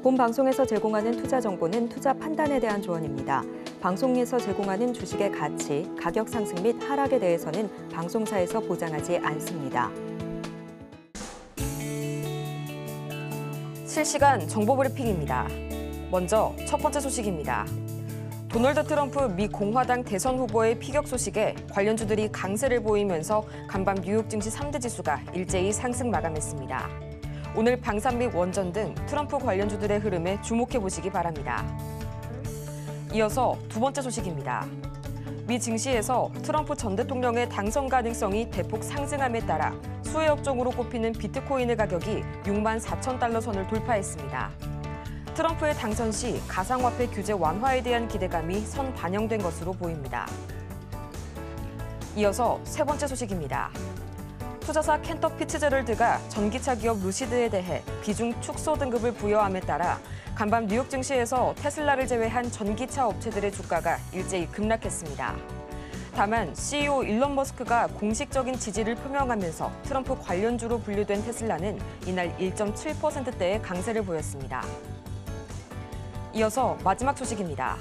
본 방송에서 제공하는 투자 정보는 투자 판단에 대한 조언입니다. 방송에서 제공하는 주식의 가치, 가격 상승 및 하락에 대해서는 방송사에서 보장하지 않습니다. 실시간 정보 브리핑입니다. 먼저 첫 번째 소식입니다. 도널드 트럼프 미 공화당 대선 후보의 피격 소식에 관련주들이 강세를 보이면서 간밤 뉴욕 증시 3대 지수가 일제히 상승 마감했습니다. 오늘 방산 및 원전 등 트럼프 관련주들의 흐름에 주목해보시기 바랍니다. 이어서 두 번째 소식입니다. 미 증시에서 트럼프 전 대통령의 당선 가능성이 대폭 상승함에 따라 수혜 업종으로 꼽히는 비트코인의 가격이 64,000달러 선을 돌파했습니다. 트럼프의 당선 시 가상화폐 규제 완화에 대한 기대감이 선 반영된 것으로 보입니다. 이어서 세 번째 소식입니다. 투자사 켄터 피츠제럴드가 전기차 기업 루시드에 대해 비중 축소 등급을 부여함에 따라 간밤 뉴욕 증시에서 테슬라를 제외한 전기차 업체들의 주가가 일제히 급락했습니다. 다만 CEO 일론 머스크가 공식적인 지지를 표명하면서 트럼프 관련주로 분류된 테슬라는 이날 1.7%대의 강세를 보였습니다. 이어서 마지막 소식입니다.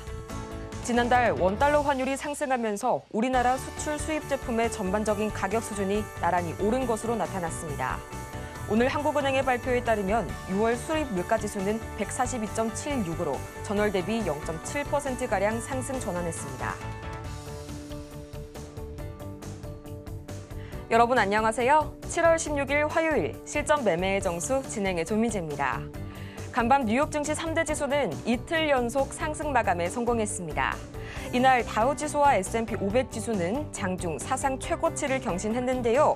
지난달 원달러 환율이 상승하면서 우리나라 수출 수입 제품의 전반적인 가격 수준이 나란히 오른 것으로 나타났습니다. 오늘 한국은행의 발표에 따르면 6월 수입 물가지수는 142.76으로 전월 대비 0.7%가량 상승 전환했습니다. 여러분 안녕하세요. 7월 16일 화요일 실전매매의 정수 진행의 조미재입니다. 간밤 뉴욕 증시 3대 지수는 이틀 연속 상승 마감에 성공했습니다. 이날 다우지수와 S&P 500 지수는 장중 사상 최고치를 경신했는데요.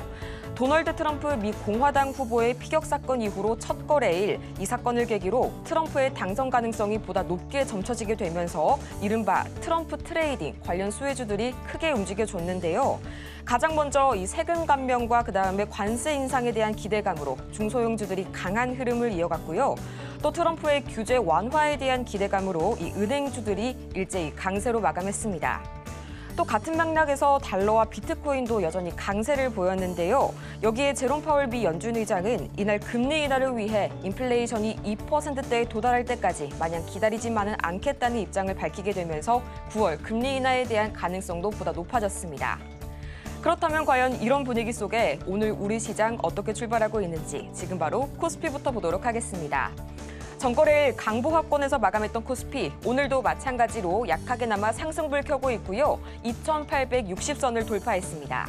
도널드 트럼프 미 공화당 후보의 피격 사건 이후로 첫 거래일 이 사건을 계기로 트럼프의 당선 가능성이 보다 높게 점쳐지게 되면서 이른바 트럼프 트레이딩 관련 수혜주들이 크게 움직여줬는데요. 가장 먼저 이 세금 감면과 그다음에 관세 인상에 대한 기대감으로 중소형주들이 강한 흐름을 이어갔고요. 또 트럼프의 규제 완화에 대한 기대감으로 이 은행주들이 일제히 강세로 마감했습니다. 또 같은 맥락에서 달러와 비트코인도 여전히 강세를 보였는데요. 여기에 제롬 파월 미 연준 의장은 이날 금리 인하를 위해 인플레이션이 2%대에 도달할 때까지 마냥 기다리지만은 않겠다는 입장을 밝히게 되면서 9월 금리 인하에 대한 가능성도 보다 높아졌습니다. 그렇다면 과연 이런 분위기 속에 오늘 우리 시장 어떻게 출발하고 있는지 지금 바로 코스피부터 보도록 하겠습니다. 전거래일 강보 하권에서 마감했던 코스피, 오늘도 마찬가지로 약하게나마 상승불 켜고 있고요. 2,860선을 돌파했습니다.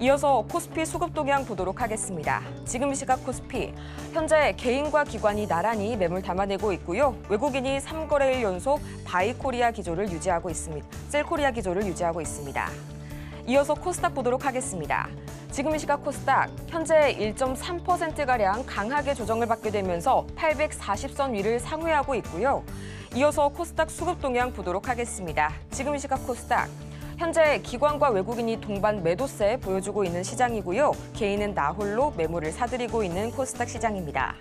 이어서 코스피 수급 동향 보도록 하겠습니다. 지금 이 시각 코스피, 현재 개인과 기관이 나란히 매물 담아내고 있고요. 외국인이 3거래일 연속 바이코리아 기조를 유지하고 있습니다. 셀코리아 기조를 유지하고 있습니다. 이어서 코스닥 보도록 하겠습니다. 지금 이 시각 코스닥, 현재 1.3%가량 강하게 조정을 받게 되면서 840선 위를 상회하고 있고요. 이어서 코스닥 수급 동향 보도록 하겠습니다. 지금 이 시각 코스닥, 현재 기관과 외국인이 동반 매도세 보여주고 있는 시장이고요. 개인은 나홀로 매물을 사들이고 있는 코스닥 시장입니다.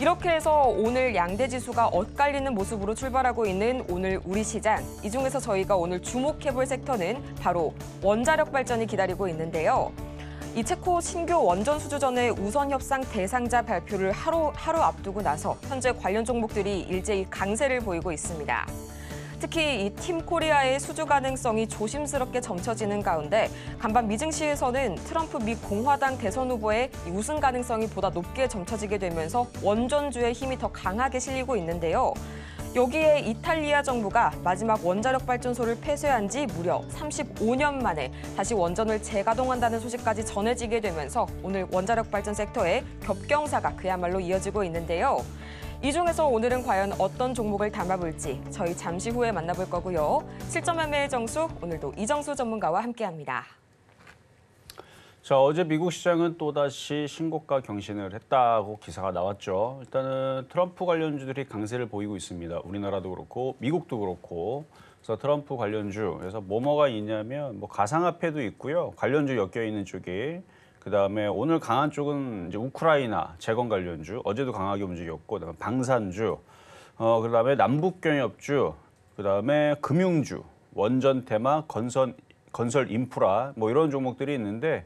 이렇게 해서 오늘 양대 지수가 엇갈리는 모습으로 출발하고 있는 오늘 우리 시장. 이 중에서 저희가 오늘 주목해볼 섹터는 바로 원자력 발전이 기다리고 있는데요. 이 체코 신규 원전 수주전의 우선 협상 대상자 발표를 하루 앞두고 나서 현재 관련 종목들이 일제히 강세를 보이고 있습니다. 특히 이 팀 코리아의 수주 가능성이 조심스럽게 점쳐지는 가운데 간밤 미증시에서는 트럼프 미 공화당 대선 후보의 우승 가능성이 보다 높게 점쳐지게 되면서 원전주의 힘이 더 강하게 실리고 있는데요. 여기에 이탈리아 정부가 마지막 원자력 발전소를 폐쇄한 지 무려 35년 만에 다시 원전을 재가동한다는 소식까지 전해지게 되면서 오늘 원자력 발전 섹터의 겹경사가 그야말로 이어지고 있는데요. 이 중에서 오늘은 과연 어떤 종목을 담아볼지 저희 잠시 후에 만나볼 거고요. 실전매매의 정수, 오늘도 이정수 전문가와 함께합니다. 자, 어제 미국 시장은 또다시 신고가 경신을 했다고 기사가 나왔죠. 일단은 트럼프 관련주들이 강세를 보이고 있습니다. 우리나라도 그렇고 미국도 그렇고. 그래서 트럼프 관련주, 그래서 뭐가 있냐면 가상화폐도 있고요. 관련주 엮여있는 쪽이. 그다음에 오늘 강한 쪽은 이제 우크라이나 재건 관련주, 어제도 강하게 움직였고, 그다음에 방산주, 그다음에 남북경협주, 그다음에 금융주, 원전 테마, 건설 인프라 이런 종목들이 있는데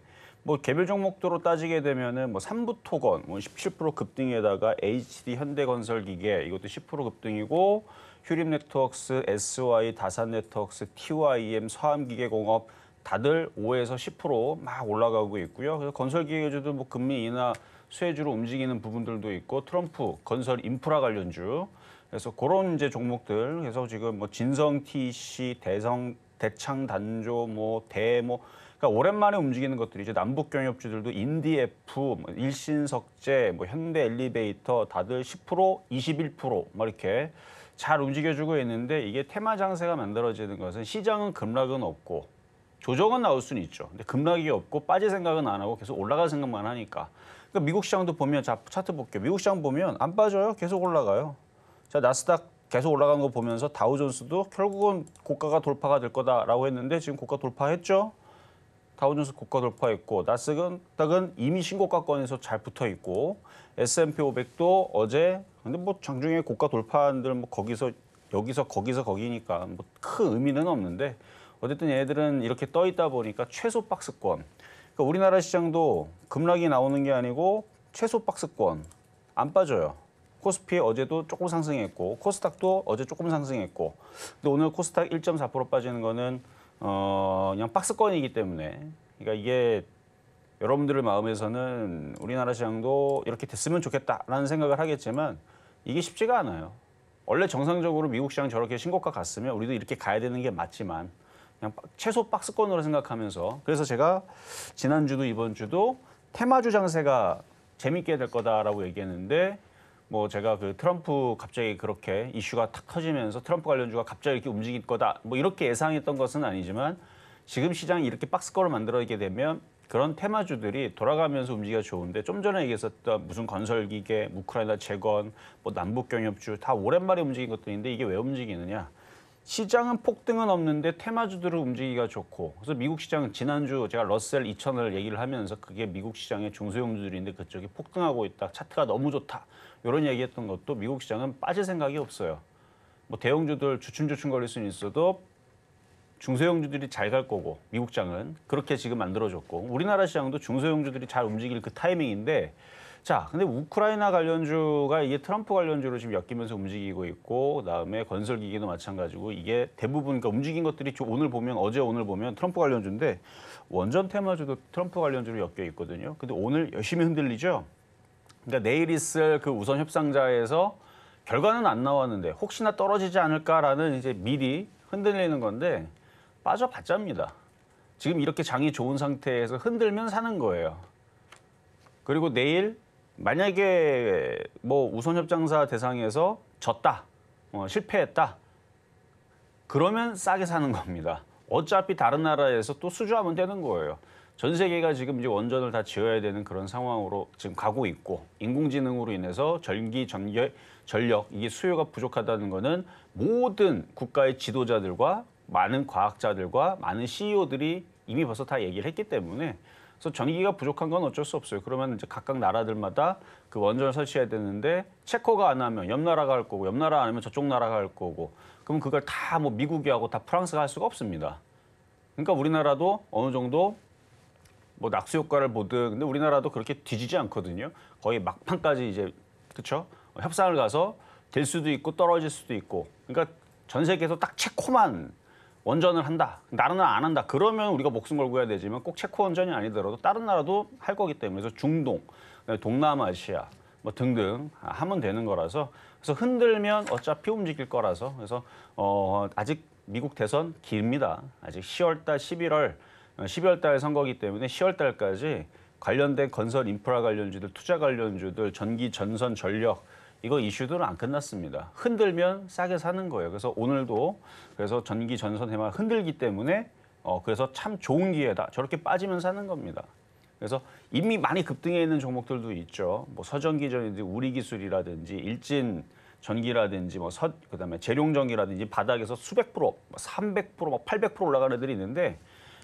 뭐 개별 종목도로 따지게 되면은 뭐 삼부토건 17% 급등에다가 HD 현대건설기계 이것도 10% 급등이고 휴림네트웍스, SY, 다산네트웍스, TYM, 서암기계공업 다들 5에서 10% 막 올라가고 있고요. 그래서 건설기계주도 뭐 금리 인하 수혜주로 움직이는 부분들도 있고 트럼프 건설 인프라 관련주 그래서 그런 이제 종목들 그래서 지금 뭐 진성 TC, 대성 대창 단조 뭐 대모 그러니까 오랜만에 움직이는 것들이 이제 남북 경협주들도 인디에프, 뭐 일신석재, 뭐 현대 엘리베이터 다들 10%, 21% 막 이렇게 잘 움직여주고 있는데 이게 테마 장세가 만들어지는 것은 시장은 급락은 없고 조정은 나올 수는 있죠. 근데 급락이 없고 빠질 생각은 안 하고 계속 올라갈 생각만 하니까. 그러니까 미국 시장도 보면 자 차트 볼게요. 미국 시장 보면 안 빠져요. 계속 올라가요. 자 나스닥 계속 올라간 거 보면서 다우존스도 결국은 고가가 돌파가 될 거다라고 했는데 지금 고가 돌파했죠. 다우존스 고가 돌파했고 나스닥은 이미 신고가권에서 잘 붙어 있고 S&P 500도 어제 근데 뭐 장중에 고가 돌파한들 뭐 거기서 여기서 거기서 거기니까 뭐 큰 의미는 없는데 어쨌든 얘들은 이렇게 떠 있다 보니까 최소 박스권. 그러니까 우리나라 시장도 급락이 나오는 게 아니고 최소 박스권 안 빠져요. 코스피 어제도 조금 상승했고 코스닥도 어제 조금 상승했고 근데 오늘 코스닥 1.4% 빠지는 거는 그냥 박스권이기 때문에 그러니까 이게 여러분들의 마음에서는 우리나라 시장도 이렇게 됐으면 좋겠다라는 생각을 하겠지만 이게 쉽지가 않아요. 원래 정상적으로 미국 시장 저렇게 신고가 갔으면 우리도 이렇게 가야 되는 게 맞지만 그냥 최소 박스권으로 생각하면서 그래서 제가 지난주도 이번주도 테마주 장세가 재밌게 될 거다라고 얘기했는데 뭐 제가 그 트럼프 갑자기 그렇게 이슈가 탁 터지면서 트럼프 관련주가 갑자기 이렇게 움직일 거다 뭐 이렇게 예상했던 것은 아니지만 지금 시장이 이렇게 박스권을 만들어지게 되면 그런 테마주들이 돌아가면서 움직이기가 좋은데 좀 전에 얘기했었던 무슨 건설기계, 우크라이나 재건, 뭐 남북경협주 다 오랜만에 움직인 것들인데 이게 왜 움직이느냐. 시장은 폭등은 없는데 테마주들을 움직이기가 좋고 그래서 미국 시장은 지난주 제가 러셀 2000을 얘기를 하면서 그게 미국 시장의 중소형주들인데 그쪽이 폭등하고 있다. 차트가 너무 좋다. 이런 얘기했던 것도 미국 시장은 빠질 생각이 없어요. 뭐 대형주들 주춤주춤 거릴 수는 있어도 중소형주들이 잘 갈 거고 미국 장은 그렇게 지금 만들어졌고 우리나라 시장도 중소형주들이 잘 움직일 그 타이밍인데 자, 근데 우크라이나 관련주가 이게 트럼프 관련주로 지금 엮이면서 움직이고 있고 그다음에 건설기계도 마찬가지고 이게 대부분 그러니까 움직인 것들이 오늘 보면 어제 오늘 보면 트럼프 관련주인데 원전 테마주도 트럼프 관련주로 엮여 있거든요. 근데 오늘 열심히 흔들리죠. 그러니까 내일 있을 그 우선 협상자에서 결과는 안 나왔는데 혹시나 떨어지지 않을까라는 이제 미리 흔들리는 건데 빠져봤자입니다. 지금 이렇게 장이 좋은 상태에서 흔들면 사는 거예요. 그리고 내일 만약에 뭐 우선협상사 대상에서 졌다, 실패했다, 그러면 싸게 사는 겁니다. 어차피 다른 나라에서 또 수주하면 되는 거예요. 전 세계가 지금 이제 원전을 다 지어야 되는 그런 상황으로 지금 가고 있고 인공지능으로 인해서 전력 이게 수요가 부족하다는 거는 모든 국가의 지도자들과 많은 과학자들과 많은 CEO들이 이미 벌써 다 얘기를 했기 때문에 그래서 전기가 부족한 건 어쩔 수 없어요. 그러면 이제 각각 나라들마다 그 원전을 설치해야 되는데 체코가 안 하면 옆 나라가 할 거고 옆 나라 안 하면 저쪽 나라가 할 거고 그럼 그걸 다 뭐 미국이 하고 다 프랑스가 할 수가 없습니다. 그러니까 우리나라도 어느 정도 뭐 낙수 효과를 보든 근데 우리나라도 그렇게 뒤지지 않거든요. 거의 막판까지 이제 그렇죠? 협상을 가서 될 수도 있고 떨어질 수도 있고. 그러니까 전 세계에서 딱 체코만 원전을 한다. 다른 나라 안 한다. 그러면 우리가 목숨 걸고 해야 되지만 꼭 체코 원전이 아니더라도 다른 나라도 할 거기 때문에 그래서 중동, 동남아시아 뭐 등등 하면 되는 거라서 그래서 흔들면 어차피 움직일 거라서 그래서 아직 미국 대선 깁니다. 아직 10월달, 11월 12월달 선거기 때문에 10월달까지 관련된 건설 인프라 관련주들, 투자 관련주들, 전기, 전선, 전력 이거 이슈들은 안 끝났습니다. 흔들면 싸게 사는 거예요. 그래서 오늘도 그래서 전기, 전선 테마 흔들기 때문에 그래서 참 좋은 기회다. 저렇게 빠지면 사는 겁니다. 그래서 이미 많이 급등해 있는 종목들도 있죠. 뭐 서전기전이든지 우리 기술이라든지 일진 전기라든지 뭐 그다음에 재룡전기라든지 바닥에서 수백 프로, 300%, 막 800% 올라가는 애들이 있는데.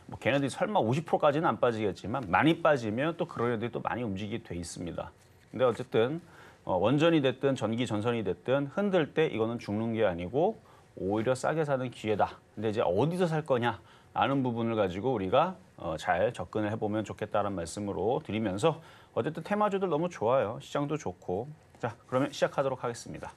뭐 걔네들이 설마 50%까지는 안 빠지겠지만 많이 빠지면 또 그런 애들이 또 많이 움직이게 돼 있습니다. 근데 어쨌든 원전이 됐든 전기 전선이 됐든 흔들 때 이거는 죽는 게 아니고 오히려 싸게 사는 기회다. 근데 이제 어디서 살 거냐 아는 부분을 가지고 우리가 잘 접근을 해보면 좋겠다는 말씀으로 드리면서 어쨌든 테마주들 너무 좋아요. 시장도 좋고. 자, 그러면 시작하도록 하겠습니다.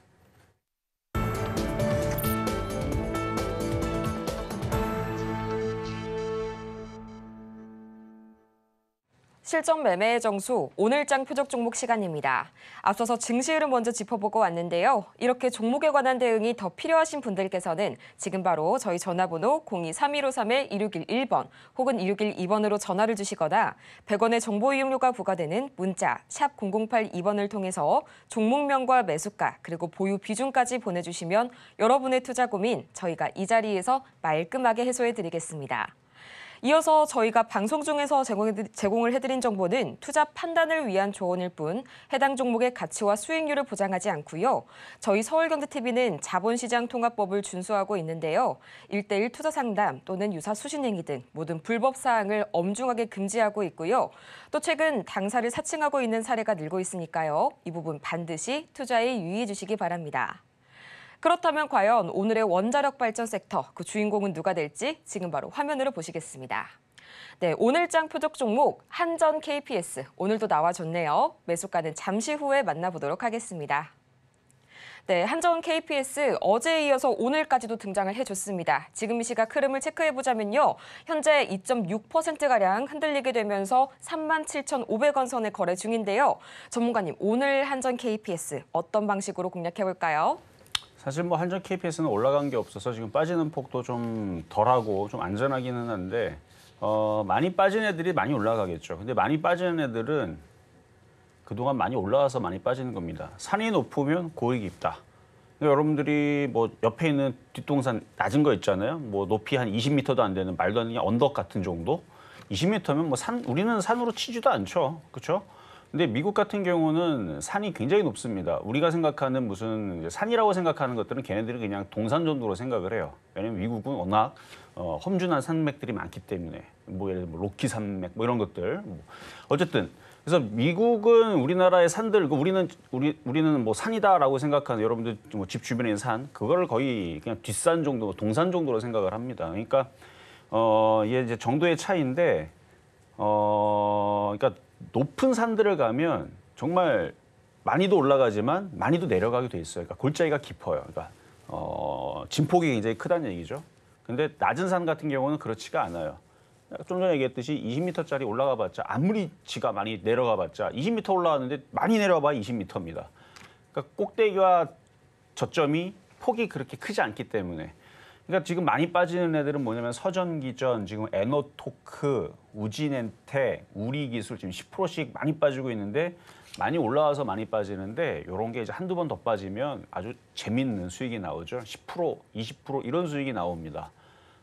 실전매매의 정수, 오늘장 표적 종목 시간입니다. 앞서서 증시 흐름 먼저 짚어보고 왔는데요. 이렇게 종목에 관한 대응이 더 필요하신 분들께서는 지금 바로 저희 전화번호 02-3153-2611번 혹은 2612번으로 전화를 주시거나 100원의 정보 이용료가 부과되는 문자 샵 0082번을 통해서 종목명과 매수가 그리고 보유 비중까지 보내주시면 여러분의 투자 고민 저희가 이 자리에서 말끔하게 해소해드리겠습니다. 이어서 저희가 방송 중에서 제공을 해드린 정보는 투자 판단을 위한 조언일 뿐 해당 종목의 가치와 수익률을 보장하지 않고요. 저희 서울경제TV는 자본시장 통합법을 준수하고 있는데요. 1:1 투자 상담 또는 유사 수신행위 등 모든 불법 사항을 엄중하게 금지하고 있고요. 또 최근 당사를 사칭하고 있는 사례가 늘고 있으니까요. 이 부분 반드시 투자에 유의해 주시기 바랍니다. 그렇다면 과연 오늘의 원자력 발전 섹터, 그 주인공은 누가 될지 지금 바로 화면으로 보시겠습니다. 네, 오늘장 표적 종목 한전 KPS, 오늘도 나와줬네요. 매수가는 잠시 후에 만나보도록 하겠습니다. 네, 한전 KPS 어제에 이어서 오늘까지도 등장을 해줬습니다. 지금 이 시각 흐름을 체크해보자면요. 현재 2.6%가량 흔들리게 되면서 37,500원 선에 거래 중인데요. 전문가님, 오늘 한전 KPS 어떤 방식으로 공략해볼까요? 사실 뭐 한전 KPS는 올라간 게 없어서 지금 빠지는 폭도 좀 덜하고 좀 안전하기는 한데 많이 빠진 애들이 많이 올라가겠죠. 근데 많이 빠지는 애들은 그동안 많이 올라와서 많이 빠지는 겁니다. 산이 높으면 고익이 있다. 근데 여러분들이 뭐 옆에 있는 뒷동산 낮은 거 있잖아요. 뭐 높이 한 20m도 안 되는 말도 안 되는 언덕 같은 정도. 20m면 뭐 산 우리는 산으로 치지도 않죠. 그렇죠? 근데 미국 같은 경우는 산이 굉장히 높습니다. 우리가 생각하는 무슨 산이라고 생각하는 것들은 걔네들이 그냥 동산 정도로 생각을 해요. 왜냐면 미국은 워낙 험준한 산맥들이 많기 때문에 뭐 예를 들면 로키 산맥 뭐 이런 것들 어쨌든 그래서 미국은 우리나라의 산들 우리는 뭐 산이다라고 생각하는 여러분들 뭐 집 주변에 있는 산 그거를 거의 그냥 뒷산 정도 동산 정도로 생각을 합니다. 그러니까 이게 이제 정도의 차이인데 그러니까 높은 산들을 가면 정말 많이도 올라가지만 많이도 내려가게 돼 있어요. 그러니까 골짜기가 깊어요. 그러니까 진폭이 굉장히 크다는 얘기죠. 근데 낮은 산 같은 경우는 그렇지가 않아요. 좀 전에 얘기했듯이 20m짜리 올라가봤자 아무리 지가 많이 내려가봤자 20m 올라왔는데 많이 내려가봐야 20m입니다. 그러니까 꼭대기와 저점이 폭이 그렇게 크지 않기 때문에. 그러니까 지금 많이 빠지는 애들은 뭐냐면 서전기전, 지금 에너토크, 우진엔텍, 우리 기술 지금 10%씩 많이 빠지고 있는데 많이 올라와서 많이 빠지는데 이런 게 이제 한두 번 더 빠지면 아주 재밌는 수익이 나오죠. 10%, 20% 이런 수익이 나옵니다.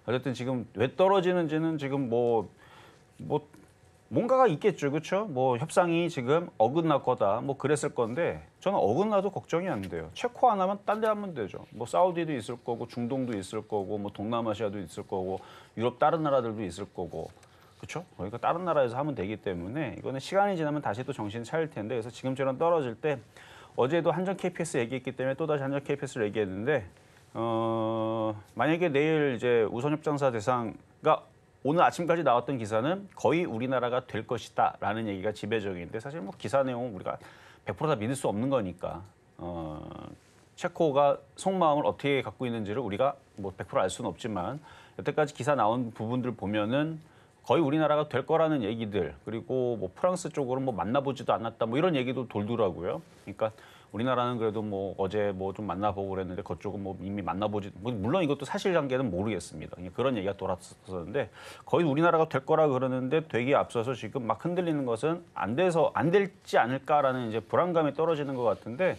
어쨌든 지금 왜 떨어지는지는 지금 뭐 뭔가가 있겠죠. 그렇죠? 뭐 협상이 지금 어긋날 거다. 뭐 그랬을 건데 저는 어긋나도 걱정이 안 돼요. 체코 안 하면 딴 데 하면 되죠. 뭐 사우디도 있을 거고 중동도 있을 거고 뭐 동남아시아도 있을 거고 유럽 다른 나라들도 있을 거고. 그렇죠? 그러니까 다른 나라에서 하면 되기 때문에 이거는 시간이 지나면 다시 또 정신 차릴 텐데 그래서 지금처럼 떨어질 때 어제도 한전 KPS 얘기했기 때문에 또다시 한전 KPS를 얘기했는데 만약에 내일 이제 우선 협상사 대상가 오늘 아침까지 나왔던 기사는 거의 우리나라가 될 것이다 라는 얘기가 지배적인데 사실 뭐 기사 내용은 우리가 100% 다 믿을 수 없는 거니까 체코가 속마음을 어떻게 갖고 있는지를 우리가 뭐 100% 알 수는 없지만 여태까지 기사 나온 부분들 보면은 거의 우리나라가 될 거라는 얘기들 그리고 뭐 프랑스 쪽으로 뭐 만나보지도 않았다 뭐 이런 얘기도 돌더라고요. 그러니까 우리나라는 그래도 뭐 어제 뭐 좀 만나보고 그랬는데 그쪽은 뭐 이미 만나보지 물론 이것도 사실관계는 모르겠습니다. 그런 얘기가 돌았었는데 거의 우리나라가 될 거라 그러는데 되기에 앞서서 지금 막 흔들리는 것은 안 돼서 안 될지 않을까라는 이제 불안감이 떨어지는 것 같은데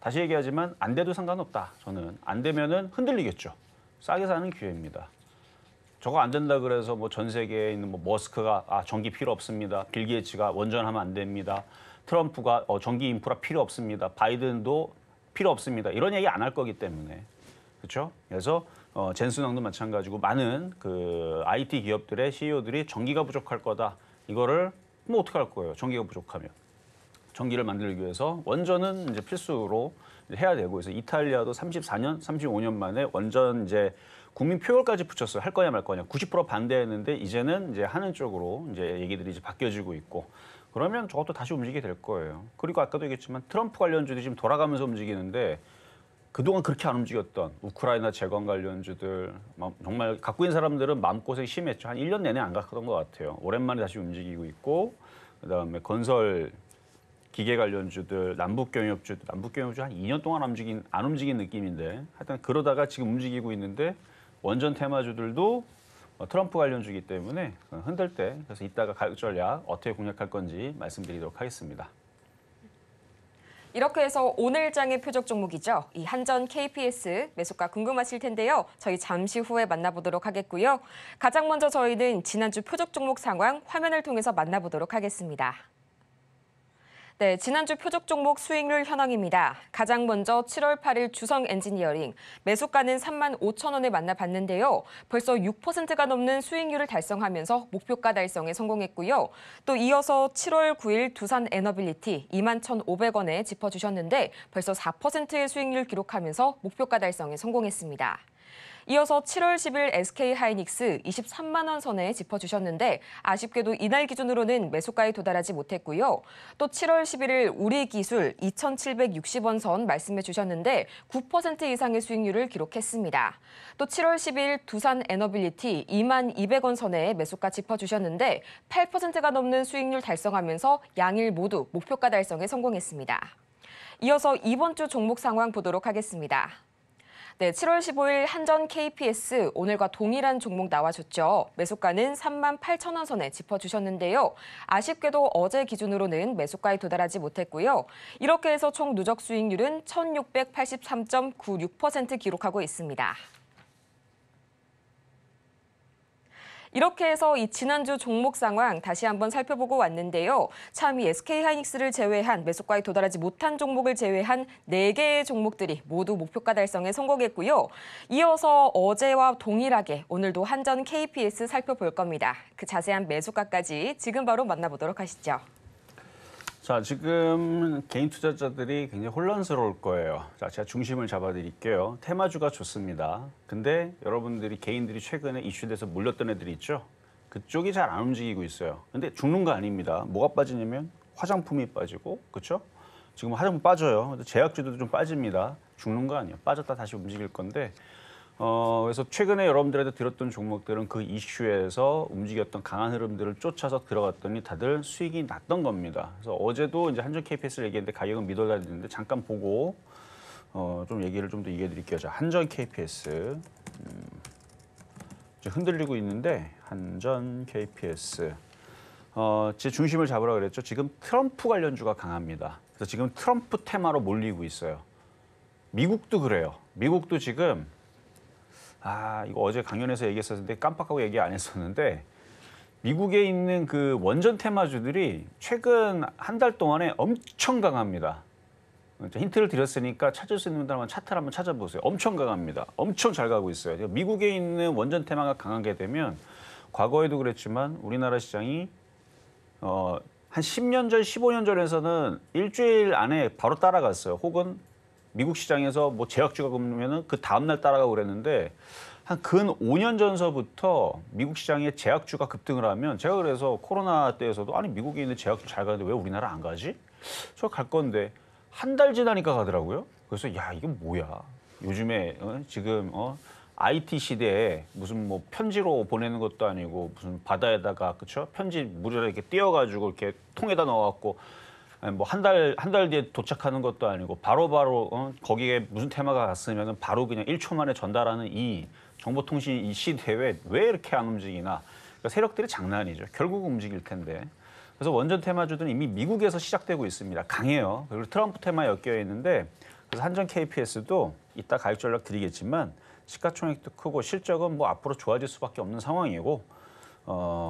다시 얘기하지만 안 돼도 상관없다. 저는 안 되면은 흔들리겠죠. 싸게 사는 기회입니다. 저거 안 된다 그래서 뭐 전 세계에 있는 뭐 머스크가 아 전기 필요 없습니다. 빌 게이츠가 원전하면 안 됩니다. 트럼프가 전기 인프라 필요 없습니다. 바이든도 필요 없습니다. 이런 얘기 안 할 거기 때문에. 그렇죠? 그래서 젠슨왕도 마찬가지고 많은 그 IT 기업들의 CEO들이 전기가 부족할 거다. 이거를 뭐 어떻게 할 거예요? 전기가 부족하면. 전기를 만들기 위해서 원전은 이제 필수로 해야 되고, 그래서 이탈리아도 34년, 35년 만에 원전 이제 국민 표결까지 붙였어요. 할 거냐 말 거냐. 90% 반대했는데 이제는 이제 하는 쪽으로 이제 얘기들이 이제 바뀌어지고 있고. 그러면 저것도 다시 움직이게 될 거예요. 그리고 아까도 얘기했지만 트럼프 관련주들이 지금 돌아가면서 움직이는데 그동안 그렇게 안 움직였던 우크라이나 재건 관련주들, 정말 갖고 있는 사람들은 마음고생이 심했죠. 한 1년 내내 안 갔던 것 같아요. 오랜만에 다시 움직이고 있고, 그다음에 건설 기계 관련주들, 남북경협주 한 2년 동안 안 움직인 느낌인데, 하여튼 그러다가 지금 움직이고 있는데 원전 테마주들도 트럼프 관련주기 때문에 흔들 때, 그래서 이따가 가격 전략 어떻게 공략할 건지 말씀드리도록 하겠습니다. 이렇게 해서 오늘 장의 표적 종목이죠. 이 한전 KPS 매수가 궁금하실 텐데요. 저희 잠시 후에 만나보도록 하겠고요. 가장 먼저 저희는 지난주 표적 종목 상황 화면을 통해서 만나보도록 하겠습니다. 네, 지난주 표적 종목 수익률 현황입니다. 가장 먼저 7월 8일 주성 엔지니어링, 매수가는 35,000원에 만나봤는데요. 벌써 6%가 넘는 수익률을 달성하면서 목표가 달성에 성공했고요. 또 이어서 7월 9일 두산 에너빌리티 21,500원에 짚어주셨는데 벌써 4%의 수익률 기록하면서 목표가 달성에 성공했습니다. 이어서 7월 10일 SK하이닉스 23만원 선에 짚어주셨는데 아쉽게도 이날 기준으로는 매수가에 도달하지 못했고요. 또 7월 11일 우리 기술 2,760원 선 말씀해 주셨는데 9% 이상의 수익률을 기록했습니다. 또 7월 12일 두산 에너빌리티 22,000원 선에 매수가 짚어주셨는데 8%가 넘는 수익률 달성하면서 양일 모두 목표가 달성에 성공했습니다. 이어서 이번 주 종목 상황 보도록 하겠습니다. 네, 7월 15일 한전 KPS 오늘과 동일한 종목 나와줬죠. 매수가는 38,000원 선에 짚어주셨는데요. 아쉽게도 어제 기준으로는 매수가에 도달하지 못했고요. 이렇게 해서 총 누적 수익률은 1,683.96% 기록하고 있습니다. 이렇게 해서 이 지난주 종목 상황 다시 한번 살펴보고 왔는데요. 참 이 SK하이닉스를 제외한, 매수가에 도달하지 못한 종목을 제외한 4개의 종목들이 모두 목표가 달성에 성공했고요. 이어서 어제와 동일하게 오늘도 한전 KPS 살펴볼 겁니다. 그 자세한 매수가까지 지금 바로 만나보도록 하시죠. 자, 지금 개인 투자자들이 굉장히 혼란스러울 거예요. 자, 제가 중심을 잡아드릴게요. 테마주가 좋습니다. 근데 여러분들이, 개인들이 최근에 이슈돼서 물렸던 애들이 있죠? 그쪽이 잘 안 움직이고 있어요. 근데 죽는 거 아닙니다. 뭐가 빠지냐면 화장품이 빠지고, 그렇죠? 지금 화장품 빠져요. 제약주도 좀 빠집니다. 죽는 거 아니에요. 빠졌다 다시 움직일 건데, 그래서 최근에 여러분들한테 들었던 종목들은 그 이슈에서 움직였던 강한 흐름들을 쫓아서 들어갔더니 다들 수익이 났던 겁니다. 그래서 어제도 이제 한전 KPS를 얘기했는데 가격은 미달라 했는데 잠깐 보고 좀 얘기를 좀 더 이어드릴게요. 자, 한전 KPS 이제 흔들리고 있는데, 한전 KPS 제 중심을 잡으라 그랬죠. 지금 트럼프 관련주가 강합니다. 그래서 지금 트럼프 테마로 몰리고 있어요. 미국도 그래요. 미국도 지금, 아, 이거 어제 강연에서 얘기했었는데 깜빡하고 얘기 안 했었는데, 미국에 있는 그 원전 테마주들이 최근 한 달 동안에 엄청 강합니다. 힌트를 드렸으니까 찾을 수 있는 분들만 차트를 한번 찾아보세요. 엄청 강합니다. 엄청 잘 가고 있어요. 미국에 있는 원전 테마가 강하게 되면 과거에도 그랬지만 우리나라 시장이 한 10년 전, 15년 전에서는 일주일 안에 바로 따라갔어요. 혹은 미국 시장에서 뭐 제약주가 그러면은 그 다음날 따라가고 그랬는데, 한 근 5년 전서부터 미국 시장에 제약주가 급등을 하면, 제가 그래서 코로나 때에서도 아니 미국에 있는 제약주 잘 가는데 왜 우리나라 안 가지? 저 갈 건데 한 달 지나니까 가더라고요. 그래서 야, 이게 뭐야? 요즘에 지금 IT 시대에 무슨 뭐 편지로 보내는 것도 아니고 무슨 바다에다가, 그쵸? 편지 물에 이렇게 띄어가지고 이렇게 통에다 넣어갖고 뭐 한 달 뒤에 도착하는 것도 아니고 바로바로 거기에 무슨 테마가 갔으면 바로 그냥 1초 만에 전달하는 이 정보통신 이 시대에 왜 이렇게 안 움직이나. 그러니까 세력들이 장난이죠. 결국 움직일 텐데. 그래서 원전 테마주들은 이미 미국에서 시작되고 있습니다. 강해요. 그리고 트럼프 테마에 엮여 있는데, 그래서 한전 KPS도 이따 가격 전략 드리겠지만 시가총액도 크고 실적은 뭐 앞으로 좋아질 수밖에 없는 상황이고,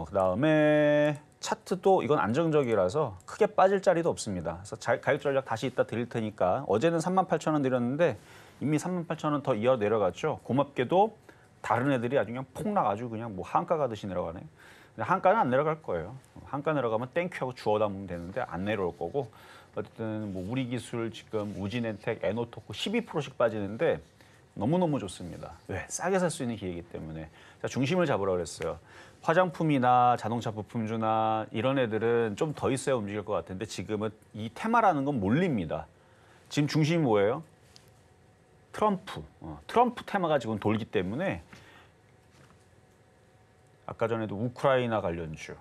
그다음에 차트도 이건 안정적이라서 크게 빠질 자리도 없습니다. 그래서 가격 전략 다시 이따 드릴 테니까, 어제는 38,000원 드렸는데 이미 38,000원 더 이어 내려갔죠. 고맙게도 다른 애들이 아주 그냥 폭락, 아주 그냥 뭐 한가 가듯이 내려가네. 한가는 안 내려갈 거예요. 한가 내려가면 땡큐하고 주워 담으면 되는데 안 내려올 거고, 어쨌든 뭐 우리 기술 지금 우진엔텍, 에너토크 12%씩 빠지는데 너무너무 좋습니다. 왜? 싸게 살 수 있는 기회이기 때문에. 자, 중심을 잡으라고 그랬어요. 화장품이나 자동차 부품주나 이런 애들은 좀 더 있어야 움직일 것 같은데 지금은 이 테마라는 건 몰립니다. 지금 중심이 뭐예요? 트럼프. 트럼프 테마가 지금 돌기 때문에 아까 전에도 우크라이나 관련주.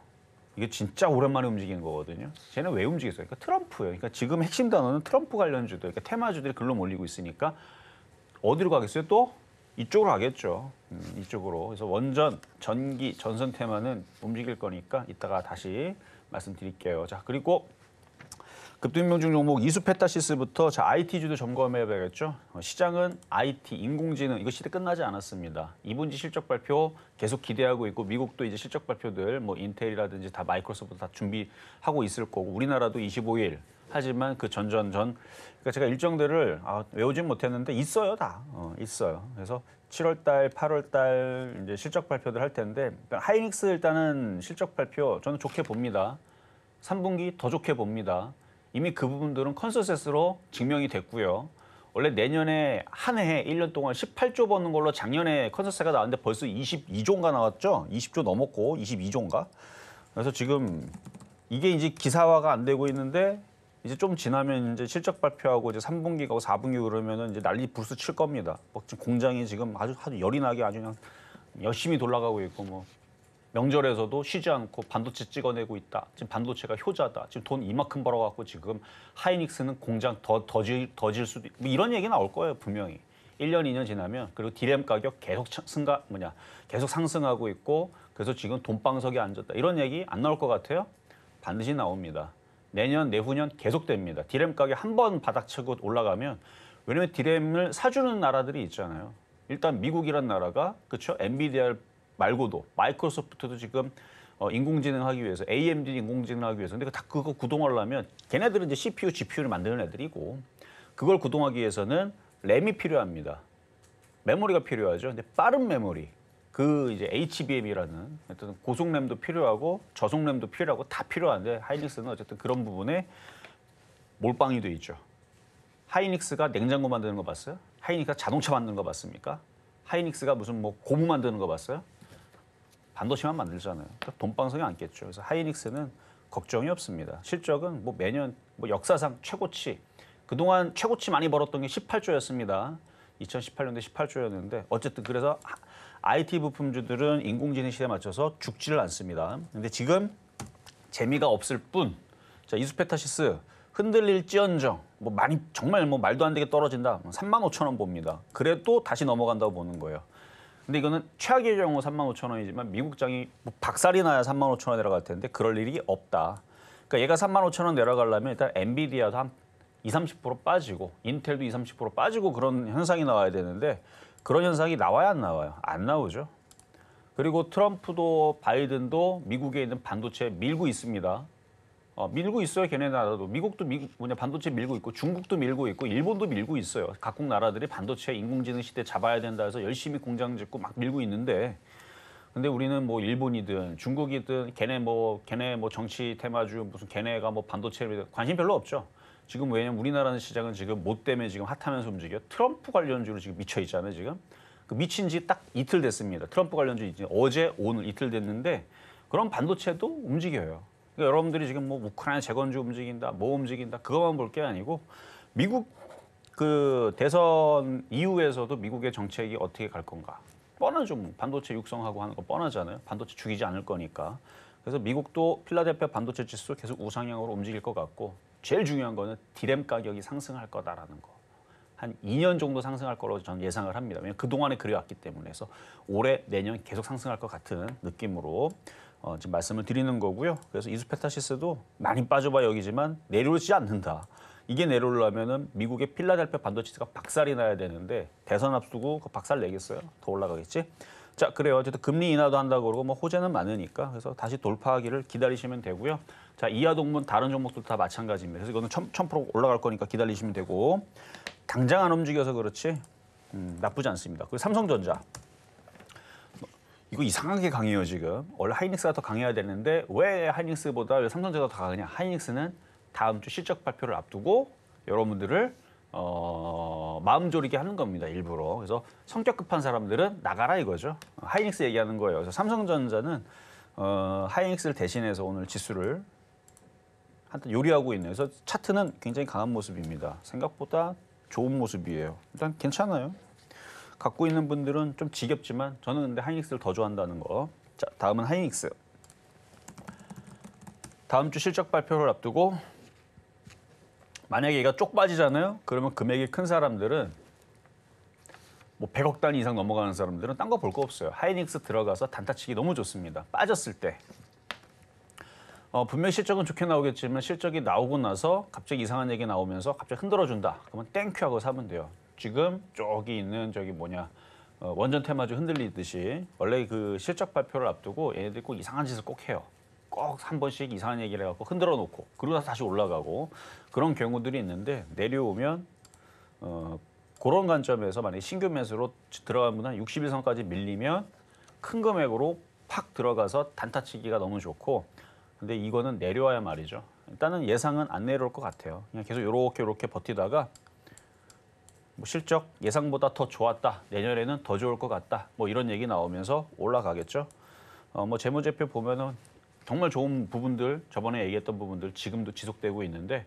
이게 진짜 오랜만에 움직이는 거거든요. 쟤는 왜 움직였어요? 그러니까 트럼프예요. 그러니까 지금 핵심 단어는 트럼프 관련주들, 그러니까 테마주들이 글로 몰리고 있으니까 어디로 가겠어요? 또 이쪽으로 가겠죠. 이쪽으로. 그래서 원전, 전기, 전선 테마는 움직일 거니까 이따가 다시 말씀드릴게요. 자, 그리고 급등명중 종목 이수페타시스부터 자 IT주도 점검해야 되겠죠. 시장은 IT, 인공지능, 이거 시대 끝나지 않았습니다. 2분기 실적 발표 계속 기대하고 있고, 미국도 이제 실적 발표들 뭐 인텔이라든지 다 마이크로소프트 다 준비하고 있을 거고, 우리나라도 25일. 하지만 그 전전전, 그러니까 제가 일정들을 외우진 못했는데 있어요, 다. 있어요. 그래서 7월달, 8월달 이제 실적 발표들 할 텐데, 하이닉스 일단은 실적 발표 저는 좋게 봅니다. 3분기 더 좋게 봅니다. 이미 그 부분들은 컨센서스로 증명이 됐고요. 원래 내년에 한 해에 1년 동안 18조 버는 걸로 작년에 컨센서스가 나왔는데 벌써 22조인가 나왔죠? 20조 넘었고 22조인가? 그래서 지금 이게 이제 기사화가 안 되고 있는데 이제 좀 지나면 이제 실적 발표하고 이제 3분기 가고 4분기 그러면은 이제 난리 부르스 칠 겁니다. 막 지금 공장이 지금 아주 열이 나게 아주 그냥 열심히 돌아가고 있고 뭐. 명절에서도 쉬지 않고 반도체 찍어내고 있다. 지금 반도체가 효자다. 지금 돈 이만큼 벌어갖고 지금 하이닉스는 공장 더 질 수도 있고 뭐 이런 얘기 나올 거예요 분명히. 1년, 2년 지나면. 그리고 디램 가격 계속 상승하고 있고, 그래서 지금 돈방석에 앉았다. 이런 얘기 안 나올 것 같아요? 반드시 나옵니다. 내년, 내후년 계속됩니다. 디램 가격 한 번 바닥치고 올라가면, 왜냐면 디램을 사주는 나라들이 있잖아요. 일단 미국이란 나라가, 그렇죠? 엔비디아 말고도 마이크로소프트도 지금 인공지능 하기 위해서, AMD 인공지능 하기 위해서, 근데 그거 구동하려면 걔네들은 이제 CPU, GPU를 만드는 애들이고, 그걸 구동하기 위해서는 램이 필요합니다. 메모리가 필요하죠. 근데 빠른 메모리, 그 이제 HBM이라는 어떤 고속 램도 필요하고 저속 램도 필요하고 다 필요한데, 하이닉스는 어쨌든 그런 부분에 몰빵이 돼 있죠. 하이닉스가 냉장고 만드는 거 봤어요? 하이닉스가 자동차 만드는 거 봤습니까? 하이닉스가 무슨 뭐 고무 만드는 거 봤어요? 반도체만 만들잖아요. 돈방석에 앉겠죠. 그래서 하이닉스는 걱정이 없습니다. 실적은 뭐 매년 뭐 역사상 최고치, 그동안 최고치 많이 벌었던 게 18조였습니다. 2018년도에 18조였는데 어쨌든, 그래서 IT 부품주들은 인공지능 시대에 맞춰서 죽지를 않습니다. 근데 지금 재미가 없을 뿐, 자, 이수페타시스 흔들릴지언정 뭐 많이 정말 뭐 말도 안 되게 떨어진다. 35,000원 봅니다. 그래도 다시 넘어간다고 보는 거예요. 근데 이거는 최악의 경우 35,000원이지만 미국장이 뭐 박살이 나야 35,000원 내려갈 텐데 그럴 일이 없다. 그러니까 얘가 35,000원 내려가려면 일단 엔비디아도 한 20~30% 빠지고 인텔도 20~30% 빠지고 그런 현상이 나와야 되는데 그런 현상이 나와야 안 나와요? 안 나오죠. 그리고 트럼프도 바이든도 미국에 있는 반도체 밀고 있습니다. 밀고 있어요. 걔네 나라도. 미국도 반도체 밀고 있고, 중국도 밀고 있고, 일본도 밀고 있어요. 각국 나라들이 반도체 인공지능 시대 잡아야 된다 해서 열심히 공장 짓고 막 밀고 있는데, 근데 우리는 뭐 일본이든 중국이든 걔네 뭐 정치 테마주 무슨 걔네가 뭐 반도체에 관심 별로 없죠. 지금 왜냐면 우리나라는 시장은 지금 뭐 때문에 지금 핫하면서 움직여? 트럼프 관련주로 지금 미쳐 있잖아요. 지금 그 미친 지 딱 이틀 됐습니다. 트럼프 관련주 이제 어제 오늘 이틀 됐는데 그럼 반도체도 움직여요. 그러니까 여러분들이 지금 뭐 우크라이나 재건주 움직인다, 뭐 움직인다, 그것만 볼 게 아니고 미국 그 대선 이후에서도 미국의 정책이 어떻게 갈 건가. 뻔하죠. 반도체 육성하고 하는 거 뻔하잖아요. 반도체 죽이지 않을 거니까. 그래서 미국도 필라델피아 반도체 지수 계속 우상향으로 움직일 것 같고, 제일 중요한 거는 디램 가격이 상승할 거다라는 거. 한 2년 정도 상승할 거로 저는 예상을 합니다. 왜냐면 그동안에 그래왔기 때문에. 그래서 올해, 내년 계속 상승할 것 같은 느낌으로 지금 말씀을 드리는 거고요. 그래서 이수페타시스도 많이 빠져봐 여기지만 내려오지 않는다. 이게 내려오려면은 미국의 필라델피아 반도체가 박살이 나야 되는데 대선 앞두고 박살 내겠어요? 더 올라가겠지? 자, 그래요. 어쨌든 금리 인하도 한다고 그러고 뭐 호재는 많으니까 그래서 다시 돌파하기를 기다리시면 되고요. 자, 이하 동문 다른 종목들도 다 마찬가지입니다. 그래서 이거는 1000% 올라갈 거니까 기다리시면 되고, 당장 안 움직여서 그렇지 나쁘지 않습니다. 그리고 삼성전자. 이거 이상하게 강해요 지금. 원래 하이닉스가 더 강해야 되는데 왜 하이닉스보다 왜 삼성전자가 더 강하냐. 하이닉스는 다음 주 실적 발표를 앞두고 여러분들을 마음 졸이게 하는 겁니다, 일부러. 그래서 성격 급한 사람들은 나가라 이거죠. 하이닉스 얘기하는 거예요. 그래서 삼성전자는 하이닉스를 대신해서 오늘 지수를 한때 요리하고 있네요. 그래서 차트는 굉장히 강한 모습입니다. 생각보다 좋은 모습이에요. 일단 괜찮아요. 갖고 있는 분들은 좀 지겹지만 저는 근데 하이닉스를 더 좋아한다는 거. 자, 다음은 하이닉스. 다음 주 실적 발표를 앞두고 만약에 얘가 쪽 빠지잖아요. 그러면 금액이 큰 사람들은 뭐 100억 단위 이상 넘어가는 사람들은 딴 거 볼 거 없어요. 하이닉스 들어가서 단타치기 너무 좋습니다. 빠졌을 때. 분명히 실적은 좋게 나오겠지만 실적이 나오고 나서 갑자기 이상한 얘기 나오면서 갑자기 흔들어준다. 그러면 땡큐 하고 사면 돼요. 지금 저기 있는 저기 뭐냐 원전 테마주 흔들리듯이 원래 그 실적 발표를 앞두고 얘네들이 꼭 이상한 짓을 꼭 해요. 꼭 한 번씩 이상한 얘기를 해갖고 흔들어 놓고 그러고 나서 다시 올라가고 그런 경우들이 있는데 내려오면 그런 관점에서 만약에 신규 매수로 들어간 분은 60일선까지 밀리면 큰 금액으로 팍 들어가서 단타치기가 너무 좋고 근데 이거는 내려와야 말이죠. 일단은 예상은 안 내려올 것 같아요. 그냥 계속 요렇게 버티다가 뭐 실적 예상보다 더 좋았다. 내년에는 더 좋을 것 같다. 뭐 이런 얘기 나오면서 올라가겠죠. 뭐 재무제표 보면은 정말 좋은 부분들, 저번에 얘기했던 부분들 지금도 지속되고 있는데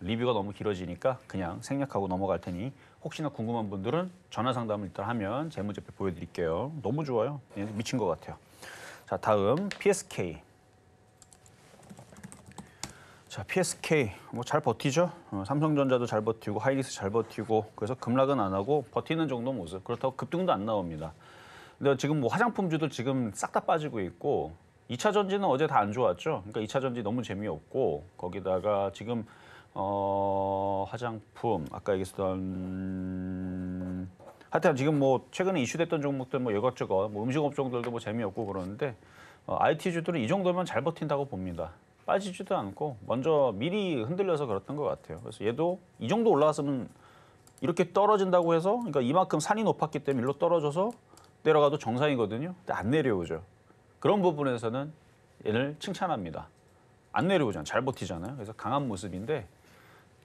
리뷰가 너무 길어지니까 그냥 생략하고 넘어갈 테니 혹시나 궁금한 분들은 전화 상담을 일단 하면 재무제표 보여드릴게요. 너무 좋아요. 미친 것 같아요. 자, 다음 PSK. 자, PSK 뭐 잘 버티죠. 삼성전자도 잘 버티고 하이닉스 잘 버티고 그래서 급락은 안 하고 버티는 정도 모습. 그렇다고 급등도 안 나옵니다. 근데 지금 뭐 화장품주도 지금 싹 다 빠지고 있고 2차 전지는 어제 다 안 좋았죠. 그러니까 2차 전지 너무 재미없고 거기다가 지금 화장품 아까 얘기했던 하여튼 지금 뭐 최근에 이슈됐던 종목들 뭐 이것저것 뭐 음식업종들도 뭐 재미없고 그러는데 IT주들은 이 정도면 잘 버틴다고 봅니다. 빠지지도 않고 먼저 미리 흔들려서 그랬던 것 같아요. 그래서 얘도 이 정도 올라갔으면 이렇게 떨어진다고 해서 그러니까 이만큼 산이 높았기 때문에 일로 떨어져서 내려가도 정상이거든요. 근데 안 내려오죠. 그런 부분에서는 얘를 칭찬합니다. 안 내려오잖아요. 잘 버티잖아요. 그래서 강한 모습인데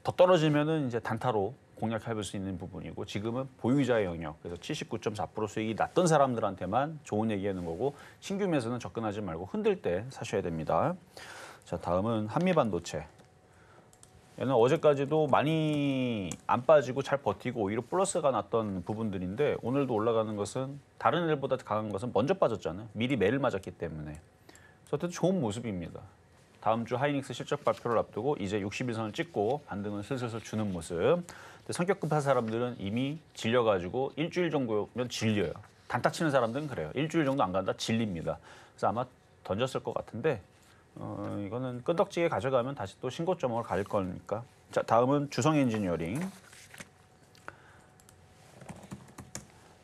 더 떨어지면은 이제 단타로 공략해볼 수 있는 부분이고 지금은 보유자의 영역. 그래서 79.4% 수익이 났던 사람들한테만 좋은 얘기하는 거고 신규 매수는 접근하지 말고 흔들 때 사셔야 됩니다. 자, 다음은 한미반도체. 얘는 어제까지도 많이 안 빠지고 잘 버티고 오히려 플러스가 났던 부분들인데 오늘도 올라가는 것은 다른 애들보다 강한 것은 먼저 빠졌잖아요. 미리 매를 맞았기 때문에. 어쨌든 좋은 모습입니다. 다음 주 하이닉스 실적 발표를 앞두고 이제 60일선을 찍고 반등을 슬슬 주는 모습. 근데 성격 급한 사람들은 이미 질려가지고 일주일 정도면 질려요. 단타 치는 사람들은 그래요. 일주일 정도 안 간다 질립니다. 그래서 아마 던졌을 것 같은데 이거는 끈덕지게 가져가면 다시 또 신고점으로 갈 거니까. 자, 다음은 주성 엔지니어링.